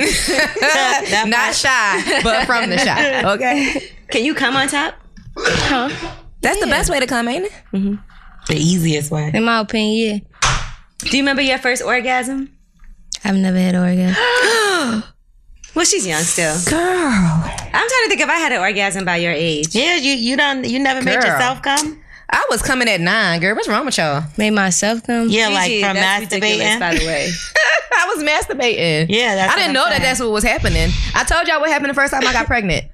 Not, not shy, but from the shy. Okay. Can you come on top? Huh? That's yeah. the best way to come, ain't it? Mm-hmm. The easiest way. In my opinion, yeah. Do you remember your first orgasm? I've never had an orgasm. Well, she's young still. Girl. I'm trying to think if I had an orgasm by your age. Yeah, you, you don't you never Girl. made yourself come? I was coming at nine, girl. What's wrong with y'all? Made myself come? Yeah, like Gigi, from masturbating. By the way, I was masturbating. Yeah, that's I didn't know saying. that that's what was happening. I told y'all what happened the first time I got pregnant.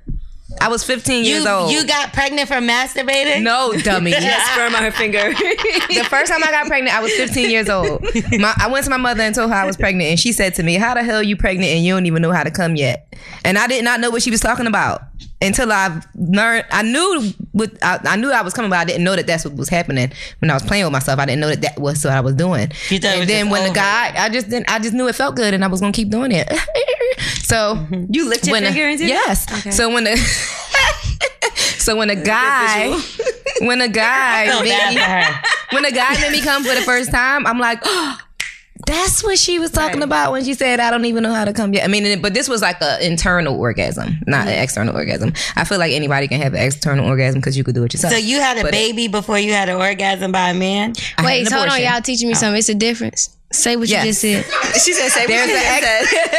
I was fifteen you, years old. You got pregnant from masturbating? No, dummy. She had sperm on her finger. The first time I got pregnant, I was fifteen years old. My, I went to my mother and told her I was pregnant, and she said to me, "How the hell are you pregnant and you don't even know how to come yet?" And I did not know what she was talking about. Until I learned, I knew what I, I knew I was coming, but I didn't know that that's what was happening when I was playing with myself. I didn't know that that was what I was doing. You thought and it was then just when over. the guy, I just didn't, I just knew it felt good, and I was gonna keep doing it. So mm-hmm. you licked your finger into it? Yes. Okay. So when the so when a guy when a guy made me, when a guy made me come for the first time, I'm like. Oh, that's what she was talking right. about when she said, I don't even know how to come yet. I mean, but this was like an internal orgasm, not an external orgasm. I feel like anybody can have an external orgasm because you could do it yourself. So you had a but baby it, before you had an orgasm by a man? I Wait, hold on. Y'all teaching me oh. something. It's a difference. Say what yes. you just said. She said, say there's what you ex- said.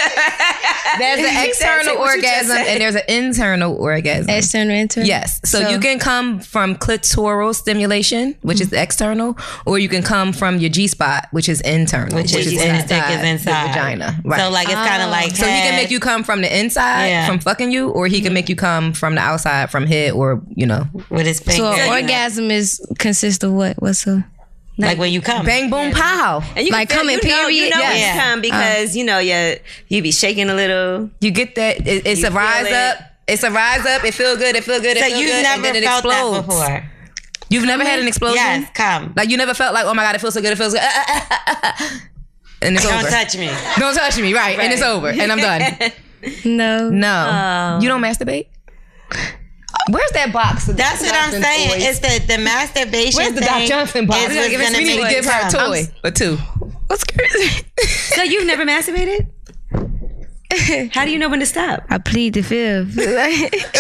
There's an external orgasm and there's an internal orgasm. External, internal? Yes. So, so you can come from clitoral stimulation, which mm-hmm. is external, or you can come from your G-spot, which is internal. Which, which is, is inside, is inside. The vagina. Right. So like it's oh. kind of like So head. he can make you come from the inside, yeah. from fucking you, or he can make you come from the outside, from head, or, you know. With his finger. So an orgasm know. is consists of what? What's a... Like, like when you come, bang, boom, pow, and you like feel, coming. You know, period. You know yeah. when you come because uh, you know you you be shaking a little. You get that? It, it's you a rise it. up. It's a rise up. It feel good. It feel good. It so feel you've good. never and then felt it explodes. that before. You've never had an explosion. Yes, come. Like you never felt like, oh my god, it feels so good. It feels good. And it's Don't over. Don't touch me. Don't touch me. Right. right. And it's over. And I'm done. no. No. Oh. You don't masturbate. Where's that box? That's what I'm saying. Toys. It's the, the masturbation. Where's the Doc Johnson box? We need to give her a toy or two. What's crazy? So you've never masturbated? How do you know when to stop? I plead the fifth.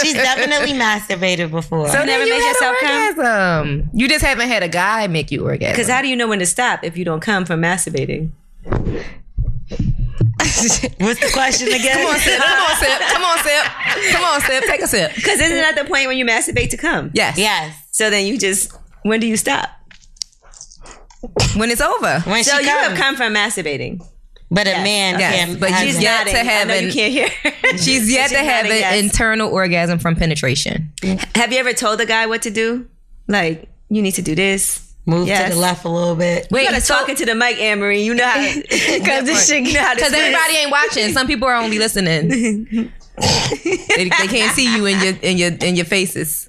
She's definitely masturbated before. So never you made yourself come. You just haven't had a guy make you orgasm. Because how do you know when to stop if you don't come from masturbating? What's the question again? Come on, sip. Come on, sip. Come on, sip. Come on, sip. Take a sip. Because isn't that the point when you masturbate to come? Yes. Yes. So then you just, when do you stop? When it's over. When so you have come from masturbating. But yes, a man yes. can. But she's yet, yet to have an, she's yet to have an yes. internal orgasm from penetration. Have you ever told a guy what to do? Like, you need to do this. Move yes. to the left a little bit. Wait, you gotta so, talk into the mic, Anne Marie. You know how because this shit. You know how because everybody ain't watching. Some people are only listening. they, they can't see you in your in your in your faces.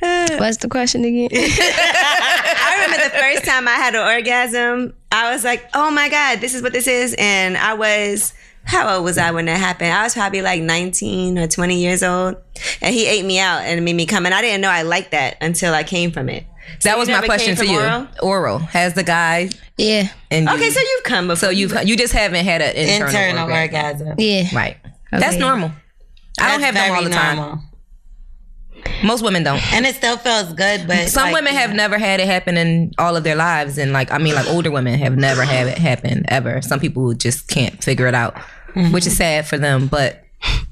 What's the question again? I remember the first time I had an orgasm. I was like, "Oh my God, this is what this is!" And I was, how old was I when that happened? I was probably like nineteen or twenty years old, and he ate me out and made me come. And I didn't know I liked that until I came from it. So that was my question to you. Oral? oral has the guy? Yeah. And okay, you, so you've come before. So you've you just haven't had an internal, internal orgasm. orgasm. Yeah. Right. Okay. That's normal. That's I don't have them all the time. Normal. Most women don't, and it still feels good. But some like, women have know. never had it happen in all of their lives, and like I mean, like older women have never had it happen ever. Some people just can't figure it out, mm-hmm. which is sad for them. But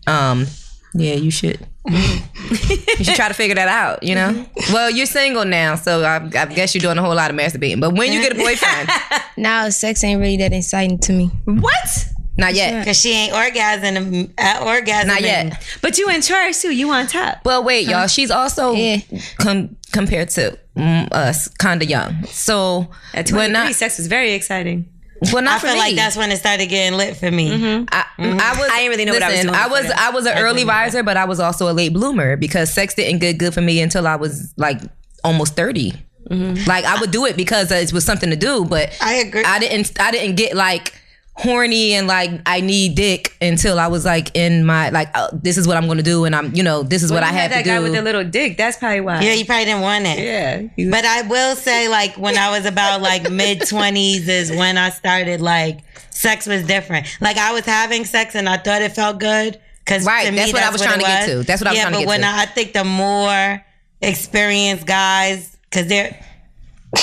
um, yeah, you should. you should try to figure that out, you know. Mm-hmm. Well, you're single now, so I, I guess you're doing a whole lot of masturbating. But when you get a boyfriend, now sex ain't really that exciting to me. What? Not yet, because she ain't orgasming at orgasm. Not yet, but you in charge too. You on top. Well, wait, y'all. She's also yeah. com- compared to mm, us, kinda young. So at twenty-three, sex was very exciting. Well, not I for feel me. like that's when it started getting lit for me. Mm-hmm. I, mm-hmm. I was. I didn't really know listen, what I was doing. I was. I was an I early riser, that. but I was also a late bloomer because sex didn't get good for me until I was like almost thirty. Mm-hmm. Like I would do it because it was something to do, but I agree. I didn't. I didn't get like. horny and like I need dick until I was like in my like oh, this is what I'm gonna do and I'm you know this is well, what I have to do. That guy with the little dick, that's probably why. Yeah, you probably didn't want it. Yeah, but I will say like when I was about like mid twenties is when I started like sex was different. Like I was having sex and I thought it felt good because right, to me, that's what that's I was what trying to get was. to. That's what I was yeah, trying to get to. Yeah, but when I think the more experienced guys because they're.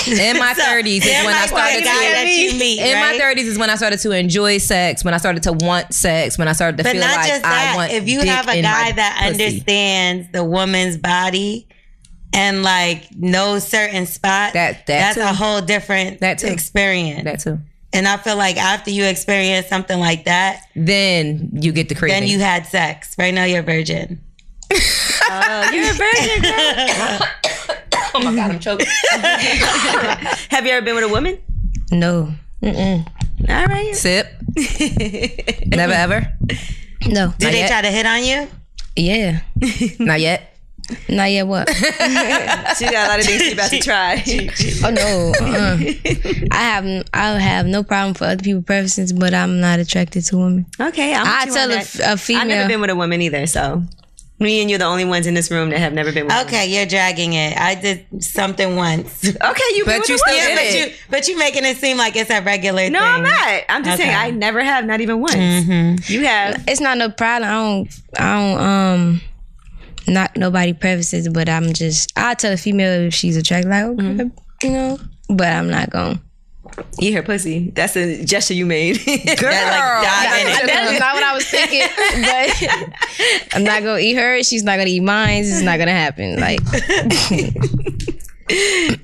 In my thirties so, is when I started to meet, in right? my thirties is when I started to enjoy sex, when I started to want sex, when I started to but feel not like just that. I want if you dick have a guy that pussy. understands the woman's body and like knows certain spots, that, that that's too. a whole different that experience. That too. And I feel like after you experience something like that, then you get the craving. Then you had sex. Right now you're a virgin. Oh, you're a virgin, girl. Oh my God, I'm choking. Have you ever been with a woman? No. Mm-mm. All right. Sip. Never ever? No. Do they yet. try to hit on you? Yeah. Not yet? Not yet what? She got a lot of things she's about to try. Oh no. Uh-uh. I have I have no problem for other people's preferences, but I'm not attracted to women. Okay. I'm I tell a, a female. I've never been with a woman either, so. Me and you're the only ones in this room that have never been with Okay, women. You're dragging it. I did something once. Okay, you but you still yeah, but you but you making it seem like it's a regular no, thing. No, I'm not. I'm just okay. saying I never have, not even once. Mm-hmm. You have. It's not no problem. I don't I don't um knock nobody preferences, but I'm just I tell a female if she's attracted, like okay, mm-hmm. you know, but I'm not gonna eat her pussy. That's a gesture you made. Girl. That, like, that, that is not what I was thinking. But I'm not going to eat her. She's not going to eat mine. It's not going to happen. Like,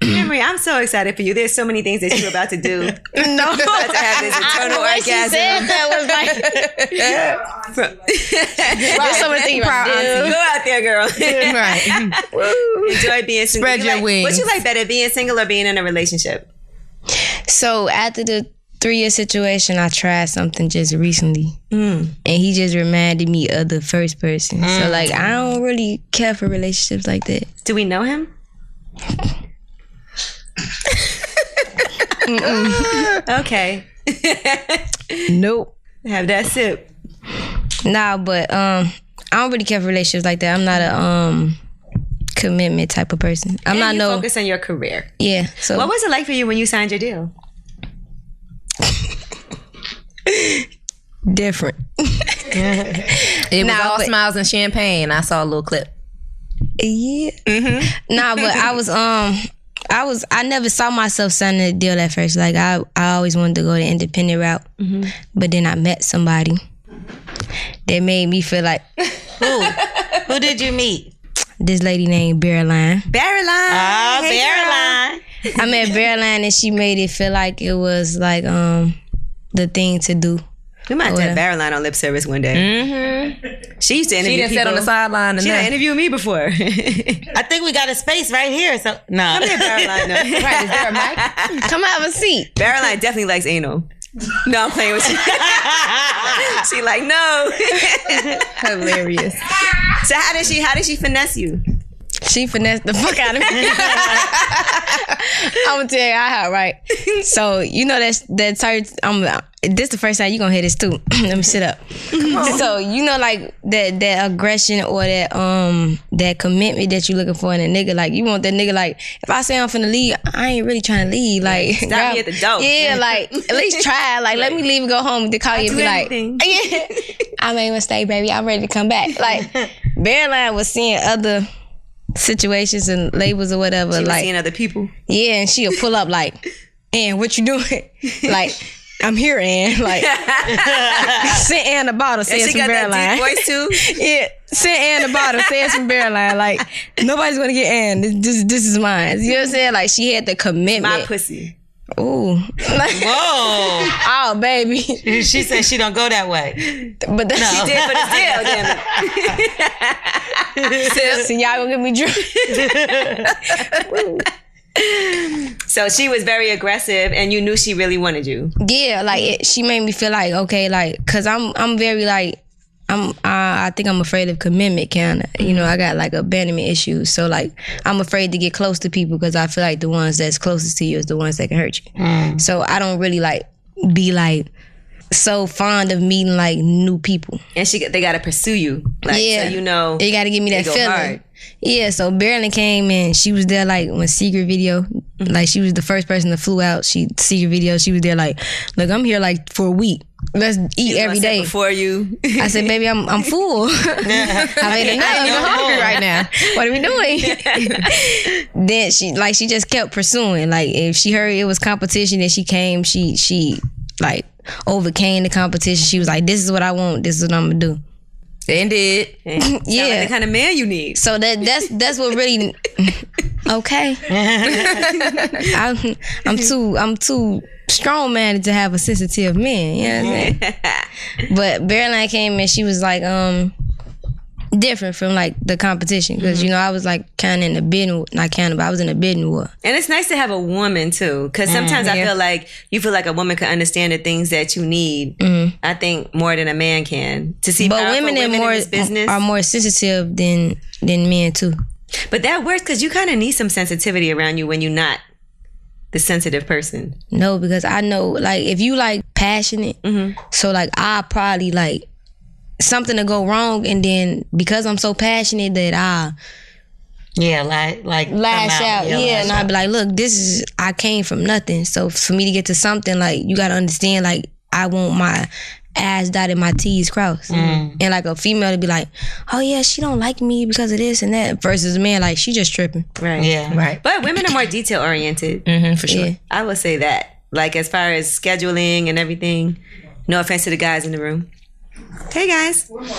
Henry, I'm so excited for you. There's so many things that you're about to do. No. You're about to have this eternal orgasm. She said that was like... right. There's so many things about to do. Go out there, girl. Right. Enjoy being single. Spread you your like, wings. What you like better, being single or being in a relationship? So after the three-year situation, I tried something just recently, mm. and he just reminded me of the first person. Mm. So like, I don't really care for relationships like that. Do we know him? Okay. Nope. Have that sip. Nah, but um, I don't really care for relationships like that. I'm not a um. commitment type of person. I'm and not you no focus on your career. Yeah. So what was it like for you when you signed your deal? Different. It was nah, all but, smiles and champagne. I saw a little clip. Yeah. Mm-hmm. Nah, but I was um I was I never saw myself signing a deal at first. Like I I always wanted to go the independent route. Mm-hmm. But then I met somebody that made me feel like who? Who did you meet? This lady named Breeland. Breeland. Oh, hey, Breeland. I met Breeland and she made it feel like it was like um the thing to do. We might have to have Barreline on Lip Service one day. Mm-hmm. She used to interview me. She didn't people. Sit on the sideline. She done interviewed me before. I think we got a space right here. So no. Come here, Barreline. No. Right, is there a mic? Come have a seat. Barreline definitely likes anal. No, I'm playing with you. She like, no. Hilarious. So how did she, how did she finesse you? She finessed the fuck out of me. I'm gonna tell y'all how, right? So you know that's that church. I'm this the first time you gonna hear this too. Let me sit up. So you know like that that aggression or that um that commitment that you looking for in a nigga. Like you want that nigga. Like if I say I'm finna leave, I ain't really trying to leave. Like stop girl, me at the door. Yeah, like at least try. Like let me leave and go home and then call you and be anything. Like, yeah, I made a mistake, baby. I'm ready to come back. Like Bearline was seeing other situations and labels or whatever. She was like seeing other people. Yeah, and she'll pull up like, Ann, what you doing? Like, I'm here, Ann. Like, send Ann a bottle, say it's from Bearline. That deep voice too. Yeah, send Ann a bottle, say it's from Bearline. Like, nobody's gonna get Ann. This, this, this is mine. You know what I'm saying? Like, she had the commitment. My pussy. Ooh. Like, whoa. Oh, baby. She said she don't go that way. But that, no. She did for the sale, damn it. So, so y'all gonna get me drunk. So she was very aggressive and you knew she really wanted you. Yeah, like it, she made me feel like, okay, like, cause I'm I'm very like, I'm, I, I think I'm afraid of commitment, kinda. You know, I got like abandonment issues. So like, I'm afraid to get close to people because I feel like the ones that's closest to you is the ones that can hurt you. Mm. So I don't really like, be like, so fond of meeting like new people. And she, they gotta pursue you. Like, yeah. So you know. They gotta give me that feeling. Hard. Yeah, so Bearline came and she was there like when Secret Video, mm-hmm. like she was the first person that flew out. She Secret Video, she was there like, look, I'm here like for a week. Let's eat you know, every I day. Before you, I said, baby, I'm I'm full. I made a night. I'm hungry right now. What are we doing? Then she like she just kept pursuing. Like if she heard it was competition, then she came. She she like overcame the competition. She was like, this is what I want. This is what I'm gonna do. And did. Yeah. Yeah. Like the kind of man you need. So that that's that's what really. Okay. I'm, I'm too I'm too strong minded to have a sensitive man. You know what I'm saying? But Bearline came and she was like um different from like the competition because mm-hmm. you know I was like kind of in the bidding not kind of but I was in the bidding war. And it's nice to have a woman too because sometimes mm-hmm. I feel like you feel like a woman can understand the things that you need. Mm-hmm. I think more than a man can to see. But women, women more, in this business are more sensitive than than men too. But that works because you kind of need some sensitivity around you when you're not the sensitive person. No, because I know, like, if you, like, passionate, mm-hmm. so, like, I probably, like, something to go wrong, and then because I'm so passionate that I... Yeah, like... like lash out, out. Yeah, yeah lash and I'd be like, look, this is... I came from nothing, so for me to get to something, like, you got to understand, like, I want my... Ass dotted, my T's crossed. Mm. And like a female to be like, oh yeah, she don't like me because of this and that, versus a man like, she just tripping. Right. Yeah. Right. But women are more detail oriented. Mm-hmm, for sure. Yeah. I would say that. Like as far as scheduling and everything. No offense to the guys in the room. Hey guys. We're more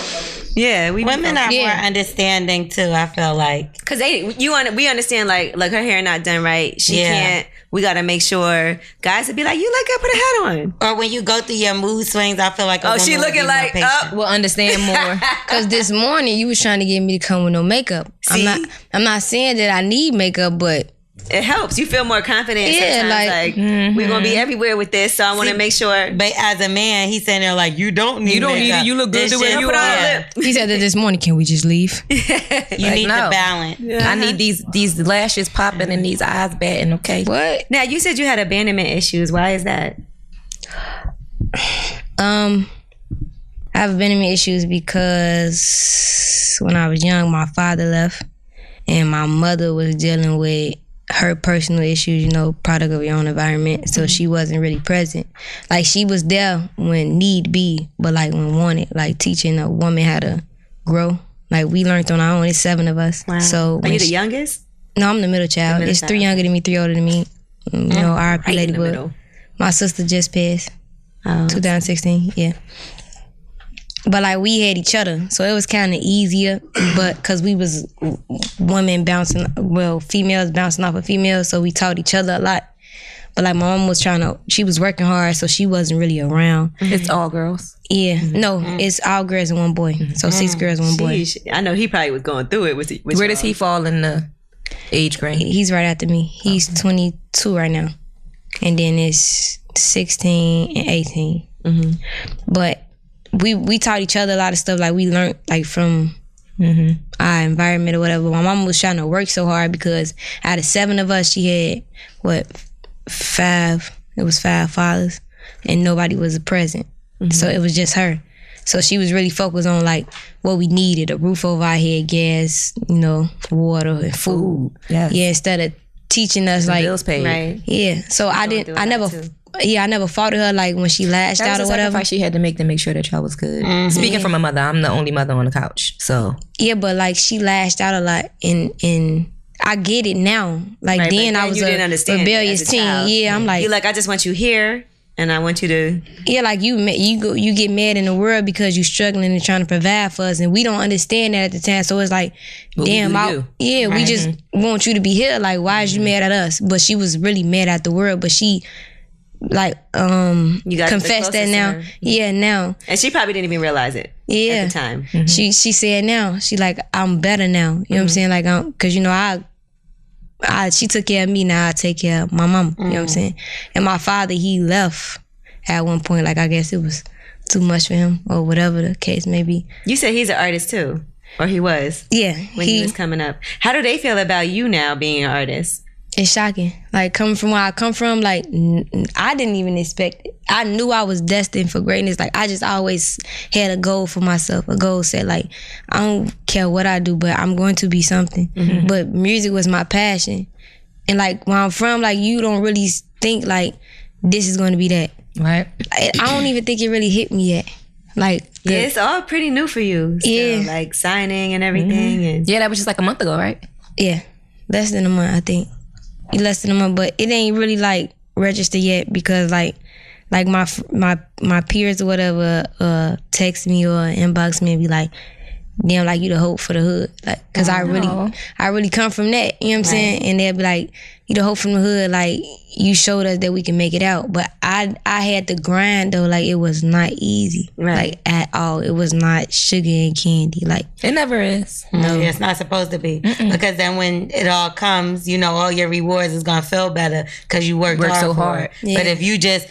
yeah, we women are yeah. more understanding too, I feel like. Cause they you on we understand like look, her hair not done right. She yeah. can't we gotta make sure guys would be like, you like I put a hat on. Or when you go through your mood swings, I feel like a oh, woman she looking like up. Oh. We'll understand more. Cause this morning you was trying to get me to come with no makeup. See? I'm not I'm not saying that I need makeup, but it helps. You feel more confident. Yeah, like, like mm-hmm. we're gonna be everywhere with this, so I want to make sure. But as a man, he's sitting there like, you don't need. You don't makeup. Need. It. You look good the way you are. He said that this morning. Can we just leave? you like, need no. the balance. Yeah. I need these these lashes popping and these eyes batting. Okay. What? Now you said you had abandonment issues. Why is that? Um, I have abandonment issues because when I was young, my father left, and my mother was dealing with. Her personal issues, you know, product of your own environment. So mm-hmm. she wasn't really present. Like she was there when need be, but like when wanted, like teaching a woman how to grow. Like we learned on our own. It's seven of us. Wow. So are you the she, youngest? No, I'm the middle child. The middle it's child. Three younger than me, three older than me. You mm-hmm. know, R I P right Lady Wood. My sister just passed, oh, twenty sixteen. Yeah. But like we had each other, so it was kind of easier. But cause we was women bouncing, well, females bouncing off of females, so we taught each other a lot. But like my mom was trying to, she was working hard, so she wasn't really around. Mm-hmm. It's all girls. Yeah, mm-hmm. no, mm-hmm. it's all girls and one boy. Mm-hmm. So six girls, one boy. Sheesh. I know he probably was going through it. With, with Where y'all. does he fall in the age grade? He's right after me. He's okay. twenty-two right now, and then it's sixteen and eighteen. Mm-hmm. But we we taught each other a lot of stuff. Like we learned like from. Mm-hmm. Our environment or whatever. My mom was trying to work so hard because out of seven of us, she had what five? It was five fathers, and nobody was present. Mm-hmm. So it was just her. So she was really focused on like what we needed: a roof over our head, gas, you know, water and food. Ooh, yes. Yeah, instead of teaching us the like bills paid. Right. Yeah. So you I didn't. I never. Too. Yeah, I never faulted her like when she lashed out or whatever. That was she had to make to make sure that y'all was good. Mm-hmm. Speaking yeah. from a mother, I'm the only mother on the couch, so. Yeah, but like she lashed out a lot, and and I get it now. Like right, then I was you a didn't rebellious teen. Yeah, yeah, I'm like, you like I just want you here, and I want you to. Yeah, like you you go you get mad in the world because you struggling and trying to provide for us, and we don't understand that at the time. So it's like, what damn, I, you? yeah, right. we just want you to be here. Like, why is you mad at us? But she was really mad at the world, but she. Like, um, you got confess that now. Yeah, now. And she probably didn't even realize it yeah. at the time. Mm-hmm. She she said now. She like, I'm better now. You know mm-hmm. what I'm saying? Like, I'm, cause you know, I, I, she took care of me. Now I take care of my mama. Mm-hmm. You know what I'm saying? And my father, he left at one point. Like, I guess it was too much for him or whatever the case may be. You said he's an artist too. Or he was. Yeah. When he, he was coming up. How do they feel about you now being an artist? It's shocking. Like, coming from where I come from, like, n- I didn't even expect it. I knew I was destined for greatness. Like, I just always had a goal for myself, a goal set. Like, I don't care what I do, but I'm going to be something. Mm-hmm. But music was my passion. And, like, where I'm from, like, you don't really think, like, this is going to be that. Right. I, I don't even think it really hit me yet. Like, the, yeah, it's all pretty new for you. Still. Yeah. Like, signing and everything. Mm-hmm. And yeah, that was just like a month ago, right? Yeah. Less than a month, I think. Less than a month, but it ain't really like registered yet because like, like my my my peers or whatever uh, text me or inbox me and be like, "Damn, like you the hope for the hood," like because oh, I really no. I really come from that, you know what I'm right. saying? And they'll be like, "You the hope from the hood," like you showed us that we can make it out. But I I had to grind though, like it was not easy, right. like at all. It was not sugar and candy, like it never is. No, it's not supposed to be Mm-mm. because then when it all comes, you know, all your rewards is gonna feel better because you worked work hard so hard. For it. Yeah. But if you just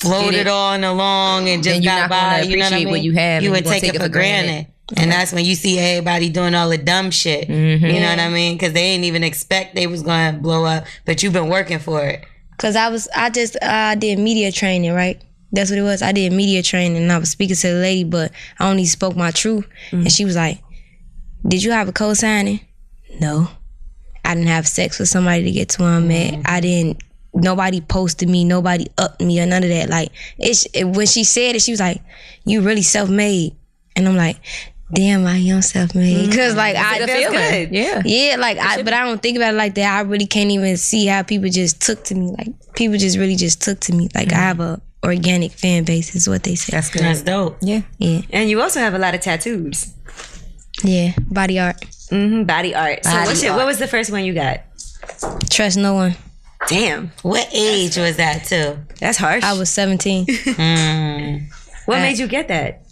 floated on along and just got by, you know what I mean? What you have, you would take, take it, it for granted. granted. And mm-hmm. that's when you see everybody doing all the dumb shit. Mm-hmm. You know what I mean? Because they didn't even expect they was going to blow up. But you've been working for it. Because I was, I just, I uh, did media training, right? That's what it was. I did media training and I was speaking to the lady, but I only spoke my truth. Mm-hmm. And she was like, "Did you have a co-signing?" "No. I didn't have sex with somebody to get to where I'm at. Mm-hmm. I didn't, nobody posted me, nobody upped me or none of that." Like, it's, it, when she said it, she was like, "You really self-made." And I'm like, damn, I am self-made. Because, like, I feel good. Yeah. Yeah, like, I, but I don't think about it like that. I really can't even see how people just took to me. Like, people just really just took to me. Like, mm-hmm. I have a organic fan base is what they say. That's good. That's dope. Yeah. Yeah. And you also have a lot of tattoos. Yeah. Body art. Mm-hmm. Body art. So body what's your, art. What was the first one you got? Trust no one. Damn. What age was that, too? That's harsh. I was seventeen. mm. What I, made you get that?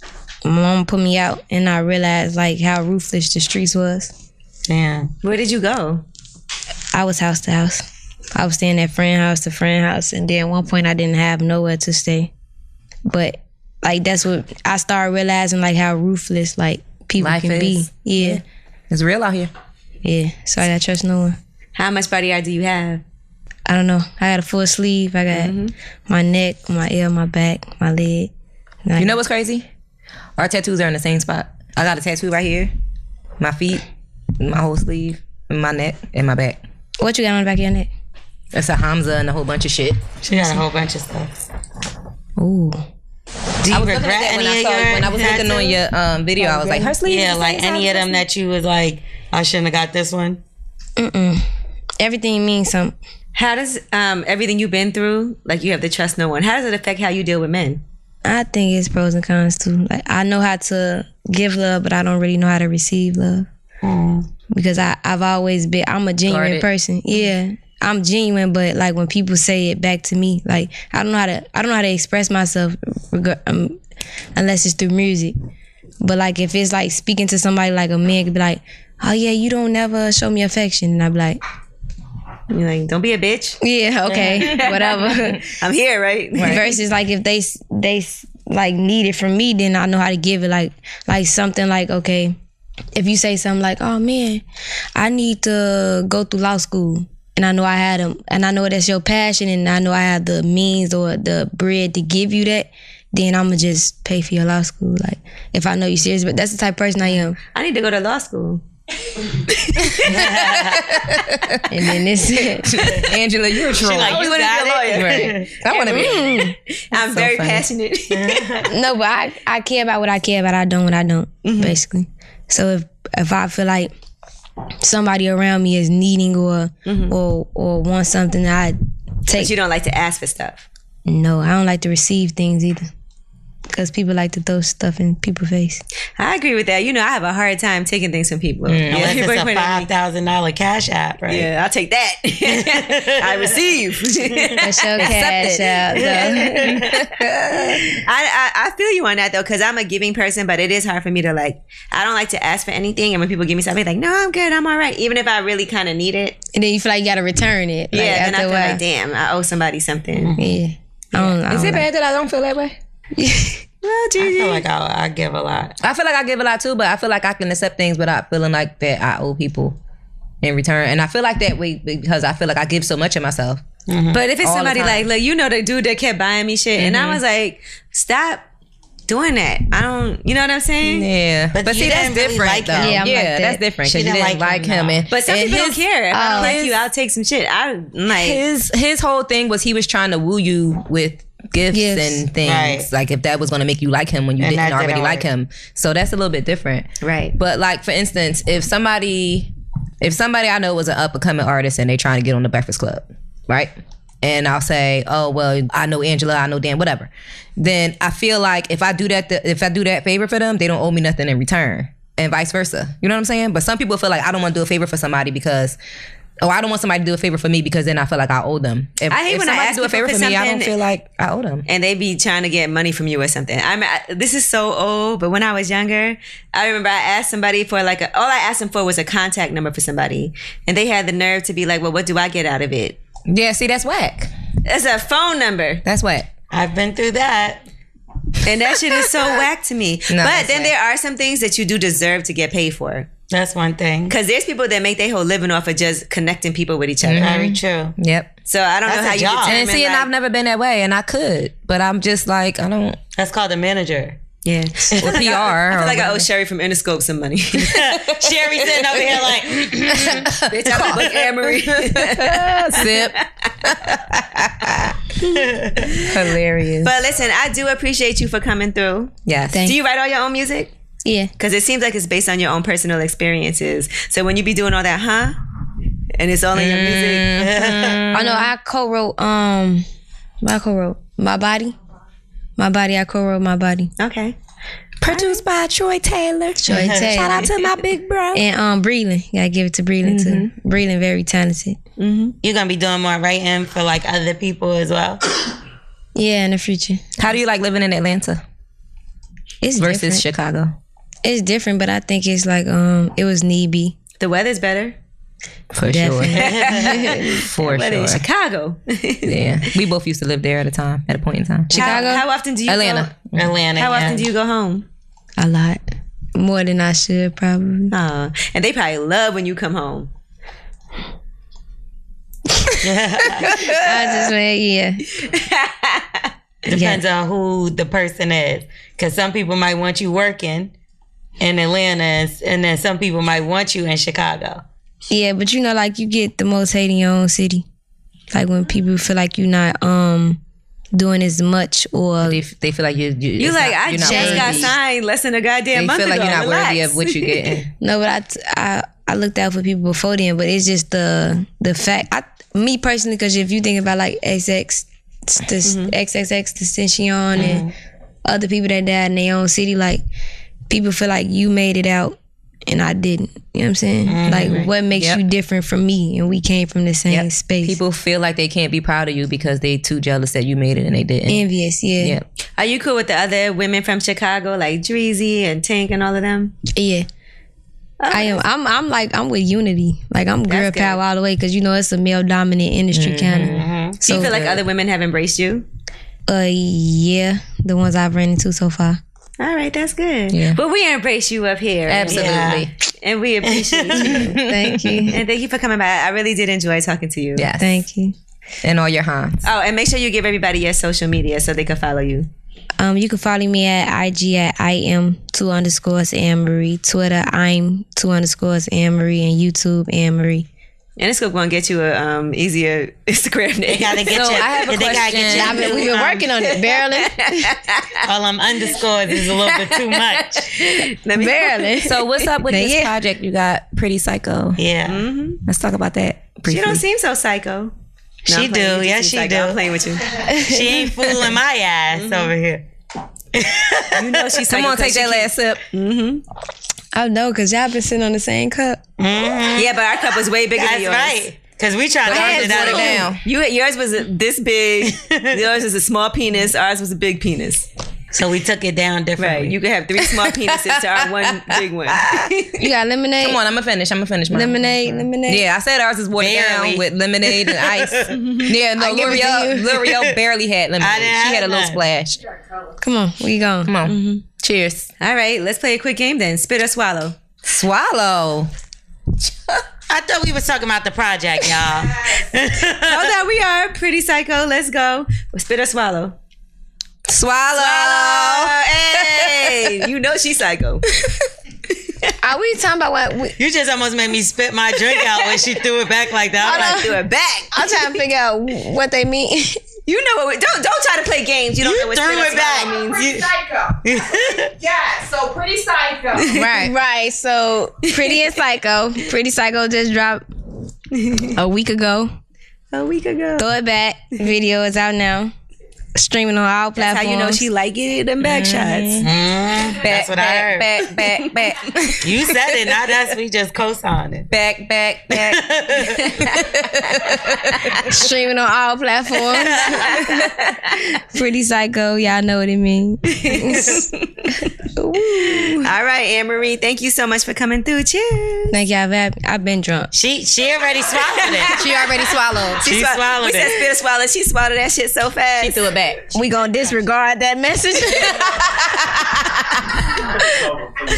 My mom put me out, and I realized like how ruthless the streets was. Damn. Where did you go? I was house to house. I was staying at friend house to friend house, and then at one point I didn't have nowhere to stay. But like that's what I started realizing, like how ruthless like people Life can is. be. Yeah. yeah, it's real out here. Yeah, so I gotta trust no one. How much body art do you have? I don't know. I got a full sleeve. I got mm-hmm. my neck, my ear, my back, my leg. Like, you know what's crazy? Our tattoos are in the same spot. I got a tattoo right here. My feet, my whole sleeve, my neck, and my back. What you got on the back of your neck? It's a Hamza and a whole bunch of shit. She got a whole bunch of stuff. Ooh. Do you I was regret at that any when of I saw, your When I was tattoos? Looking on your um, video, I was like, her sleeve? Yeah, like any of them that you was like, I shouldn't have got this one? Mm-mm. Everything means something. How does um, everything you've been through, like you have to trust no one, how does it affect how you deal with men? I think it's pros and cons too. Like I know how to give love, but I don't really know how to receive love. Mm. Because I, I've always been, I'm a genuine Guarded. person. Yeah. I'm genuine, but like when people say it back to me, like I don't know how to I don't know how to express myself reg- um, unless it's through music. But like if it's like speaking to somebody, like a man could be like, oh yeah, you don't never show me affection, and I'd be like, you're like, don't be a bitch. Yeah, okay, whatever. I'm here, right? right? Versus like if they they like need it from me, then I know how to give it. Like like something like, okay, if you say something like, oh man, I need to go through law school, and I know I had them, and I know that's your passion, and I know I have the means or the bread to give you that, then I'ma just pay for your law school. Like if I know you're serious, but that's the type of person I am. I need to go to law school. And then this Angela, you're a troll. She like, you want to be a lawyer. Right. I want to be. I'm so very funny. passionate. No, but I, I care about what I care about. I don't what I don't, mm-hmm. basically. So if if I feel like somebody around me is needing or mm-hmm. or or wants something, I take. But you don't like to ask for stuff. No, I don't like to receive things either. Because people like to throw stuff in people's face. I agree with that. You know, I have a hard time taking things from people. Mm, yeah. Unless it's a five thousand dollar cash app, right? Yeah, I'll take that. I receive. That's your cash app, though. I, I I feel you on that though, because I'm a giving person, but it is hard for me to like. I don't like to ask for anything, and when people give me something, like, no, I'm good, I'm all right, even if I really kind of need it. And then you feel like you got to return it. Like, yeah, and I feel like, damn, I owe somebody something. Yeah. I don't, yeah. I don't is it bad like that I don't feel that way? Well, Gigi. I feel like I, I give a lot. I feel like I give a lot too, but I feel like I can accept things without feeling like that I owe people in return. And I feel like that way because I feel like I give so much of myself. Mm-hmm. But if it's all somebody like, look, you know the dude that kept buying me shit, mm-hmm. and I was like, stop doing that. I don't, you know what I'm saying? Yeah. But, but see, that's different really like though. Him. Yeah, I'm yeah like that. That's different because you didn't like, like him. him and, but some and people his, don't care. If uh, I don't like his, you, I'll take some shit. I like his his whole thing was he was trying to woo you with Gifts, gifts and things right. Like if that was going to make you like him when you and didn't already like him, so that's a little bit different, right? But like for instance, if somebody if somebody I know was an up and coming artist and they trying to get on the Breakfast Club, right, and I'll say, oh well, I know Angela, I know Dan, whatever, then I feel like if I do that th- if I do that favor for them, they don't owe me nothing in return, and vice versa, you know what I'm saying? But some people feel like I don't want to do a favor for somebody because Oh, I don't want somebody to do a favor for me because then I feel like I owe them. If, I hate if when I ask do a favor for, for me, I don't feel like I owe them. And they be trying to get money from you or something. I mean, I, this is so old, but when I was younger, I remember I asked somebody for like, a, all I asked them for was a contact number for somebody. And they had the nerve to be like, well, what do I get out of it? Yeah, see, that's whack. That's a phone number. That's whack. I've been through that. And that shit is so whack to me. No, but then whack. There are some things that you do deserve to get paid for. That's one thing. Because there's people that make their whole living off of just connecting people with each other. Mm-hmm. Very true. Yep. So I don't That's know how you determine. And see, and like, I've never been that way, and I could, but I'm just like, I don't. That's called a manager. Yeah. Or P R. I feel like I owe Sherry from Interscope some money. Sherry sitting over here like, bitch, I was like Anne Marie. Sip. Hilarious. But listen, I do appreciate you for coming through. Yes. Thanks. Do you write all your own music? Yeah. Because it seems like it's based on your own personal experiences. So when you be doing all that, huh? And it's all in your music. Mm-hmm. I know I co-wrote, um, I co-wrote My Body. My Body, I co-wrote My Body. Okay. Produced right. by Troy Taylor. Troy Taylor. Shout out to my big bro. And um, Breeland. Gotta give it to Breeland mm-hmm. too. Breeland, very talented. Mm-hmm. You're gonna be doing more writing for like other people as well? Yeah, in the future. How do you like living in Atlanta? It's versus different. Chicago. It's different, but I think it's like, um, it was need be. The weather's better. For Definitely. sure. For but sure. Chicago. Yeah. We both used to live there at a time, at a point in time. Chicago? How, how often do you Atlanta. go? Atlanta. Atlanta, How yeah. often do you go home? A lot. More than I should, probably. Uh, and they probably love when you come home. I just went, yeah. Depends yeah. on who the person is. Because some people might want you working in Atlanta, and then some people might want you in Chicago. Yeah, but you know, like, you get the most hate in your own city. Like, when people feel like you're not um doing as much, or they, they feel like you're, you're, you're like, not, I you're just got signed less than a goddamn month ago. They feel like ago. you're not Relax. worthy of what you're getting. No, but I, t- I, I looked out for people before then, but it's just the, the fact. I, me personally, because if you think about, like, X X, this mm-hmm. X X X Extension mm-hmm. and other people that died in their own city, like people feel like you made it out and I didn't. You know what I'm saying? Mm-hmm. Like, what makes yep. you different from me? And we came from the same yep. space. People feel like they can't be proud of you because they too jealous that you made it and they didn't. Envious, yeah. yeah. Are you cool with the other women from Chicago, like Dreezy and Tank and all of them? Yeah. Oh, I am. I'm, I'm like, I'm with Unity. Like, I'm girl power all the way because, you know, it's a male-dominant industry mm-hmm. kind of. So, do you feel like uh, other women have embraced you? Uh, yeah. The ones I've ran into so far. All right, that's good. Yeah. But we embrace you up here. Absolutely. Yeah. And we appreciate you. Thank you. And thank you for coming by. I really did enjoy talking to you. Yes. Thank you. And all your hands. Oh, and make sure you give everybody your social media so they can follow you. Um, you can follow me at I G at I am two underscores Anne Marie. Twitter, I'm two underscores Anne Marie. And YouTube, Anne Marie. And it's going to get you a um, easier Instagram name. They gotta get so you. I have a question. Get you. I mean, we've been working on it, barely. All I'm underscored is a little bit too much. Let me barely. So what's up with now, this yeah. project you got? Pretty Psycho. Yeah. Mm-hmm. Let's talk about that briefly. She don't seem so psycho. No, she do. Yeah, she, she psycho. do. I'm playing with you. She ain't fooling my ass mm-hmm. over here. You know she's psycho. Come on, take that last sip. Mm-hmm. I know, because y'all been sitting on the same cup. Mm-hmm. Yeah, but our cup was way bigger That's than yours. That's right. Because we tried to turn it down. You, yours was a, this big. Yours was a small penis. Ours was a big penis. So we took it down differently. Right. You could have three small penises to our one big one. You got lemonade? Come on, I'm going to finish. I'm going to finish mine. Lemonade, mm-hmm. lemonade. Yeah, I said ours is watered barely. down with lemonade and ice. Yeah, no, L'Oreal, L'Oreal barely had lemonade. She had a little none. splash. Come on, where you going? Come on. Mm-hmm. Cheers. All right, let's play a quick game then. Spit or swallow? Swallow. I thought we was talking about the project, y'all. Hold on, we are Pretty Psycho. Let's go. Spit or swallow? Swallow. Swallow. Hey, you know she's psycho. Are we talking about what? We- you just almost made me spit my drink out when she threw it back like that. I'm like, threw it back. I'm trying to figure out what they mean. You know what? We, don't don't try to play games. You don't you know what threw it back means. Pretty Psycho. Yeah. So Pretty Psycho. Right. Right. So Pretty and Psycho. Pretty Psycho just dropped a week ago. A week ago. Throw it back. Video is out now. Streaming on all platforms. That's how you know she like it and back mm-hmm. shots. Mm-hmm. Back, that's what back, I heard. Back, back, back. You said it, not us. We just co-signed it. Back, back, back. Streaming on all platforms. Pretty Psycho. Y'all know what it means. All right, Anne Marie. Thank you so much for coming through. Cheers. Thank y'all. I've been drunk. She she already swallowed it. She already swallowed. She, she swallowed, swallowed it. We said spit or swallow. She swallowed that shit so fast. She threw it back. We gonna disregard that message.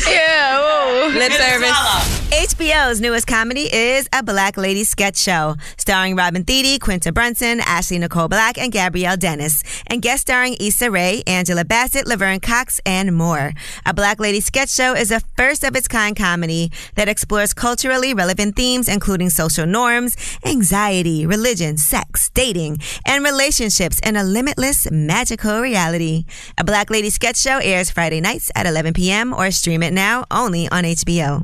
Yeah. Lip Service. H B O's newest comedy is A Black Lady Sketch Show, starring Robin Thede, Quinta Brunson, Ashley Nicole Black, and Gabrielle Dennis, and guest starring Issa Rae, Angela Bassett, Laverne Cox, and more. A Black Lady Sketch Show is a first-of-its-kind comedy that explores culturally relevant themes, including social norms, anxiety, religion, sex, dating, and relationships in a limitless magical reality. A Black Lady Sketch Show airs Friday nights at eleven p.m. or stream it now only on H B O.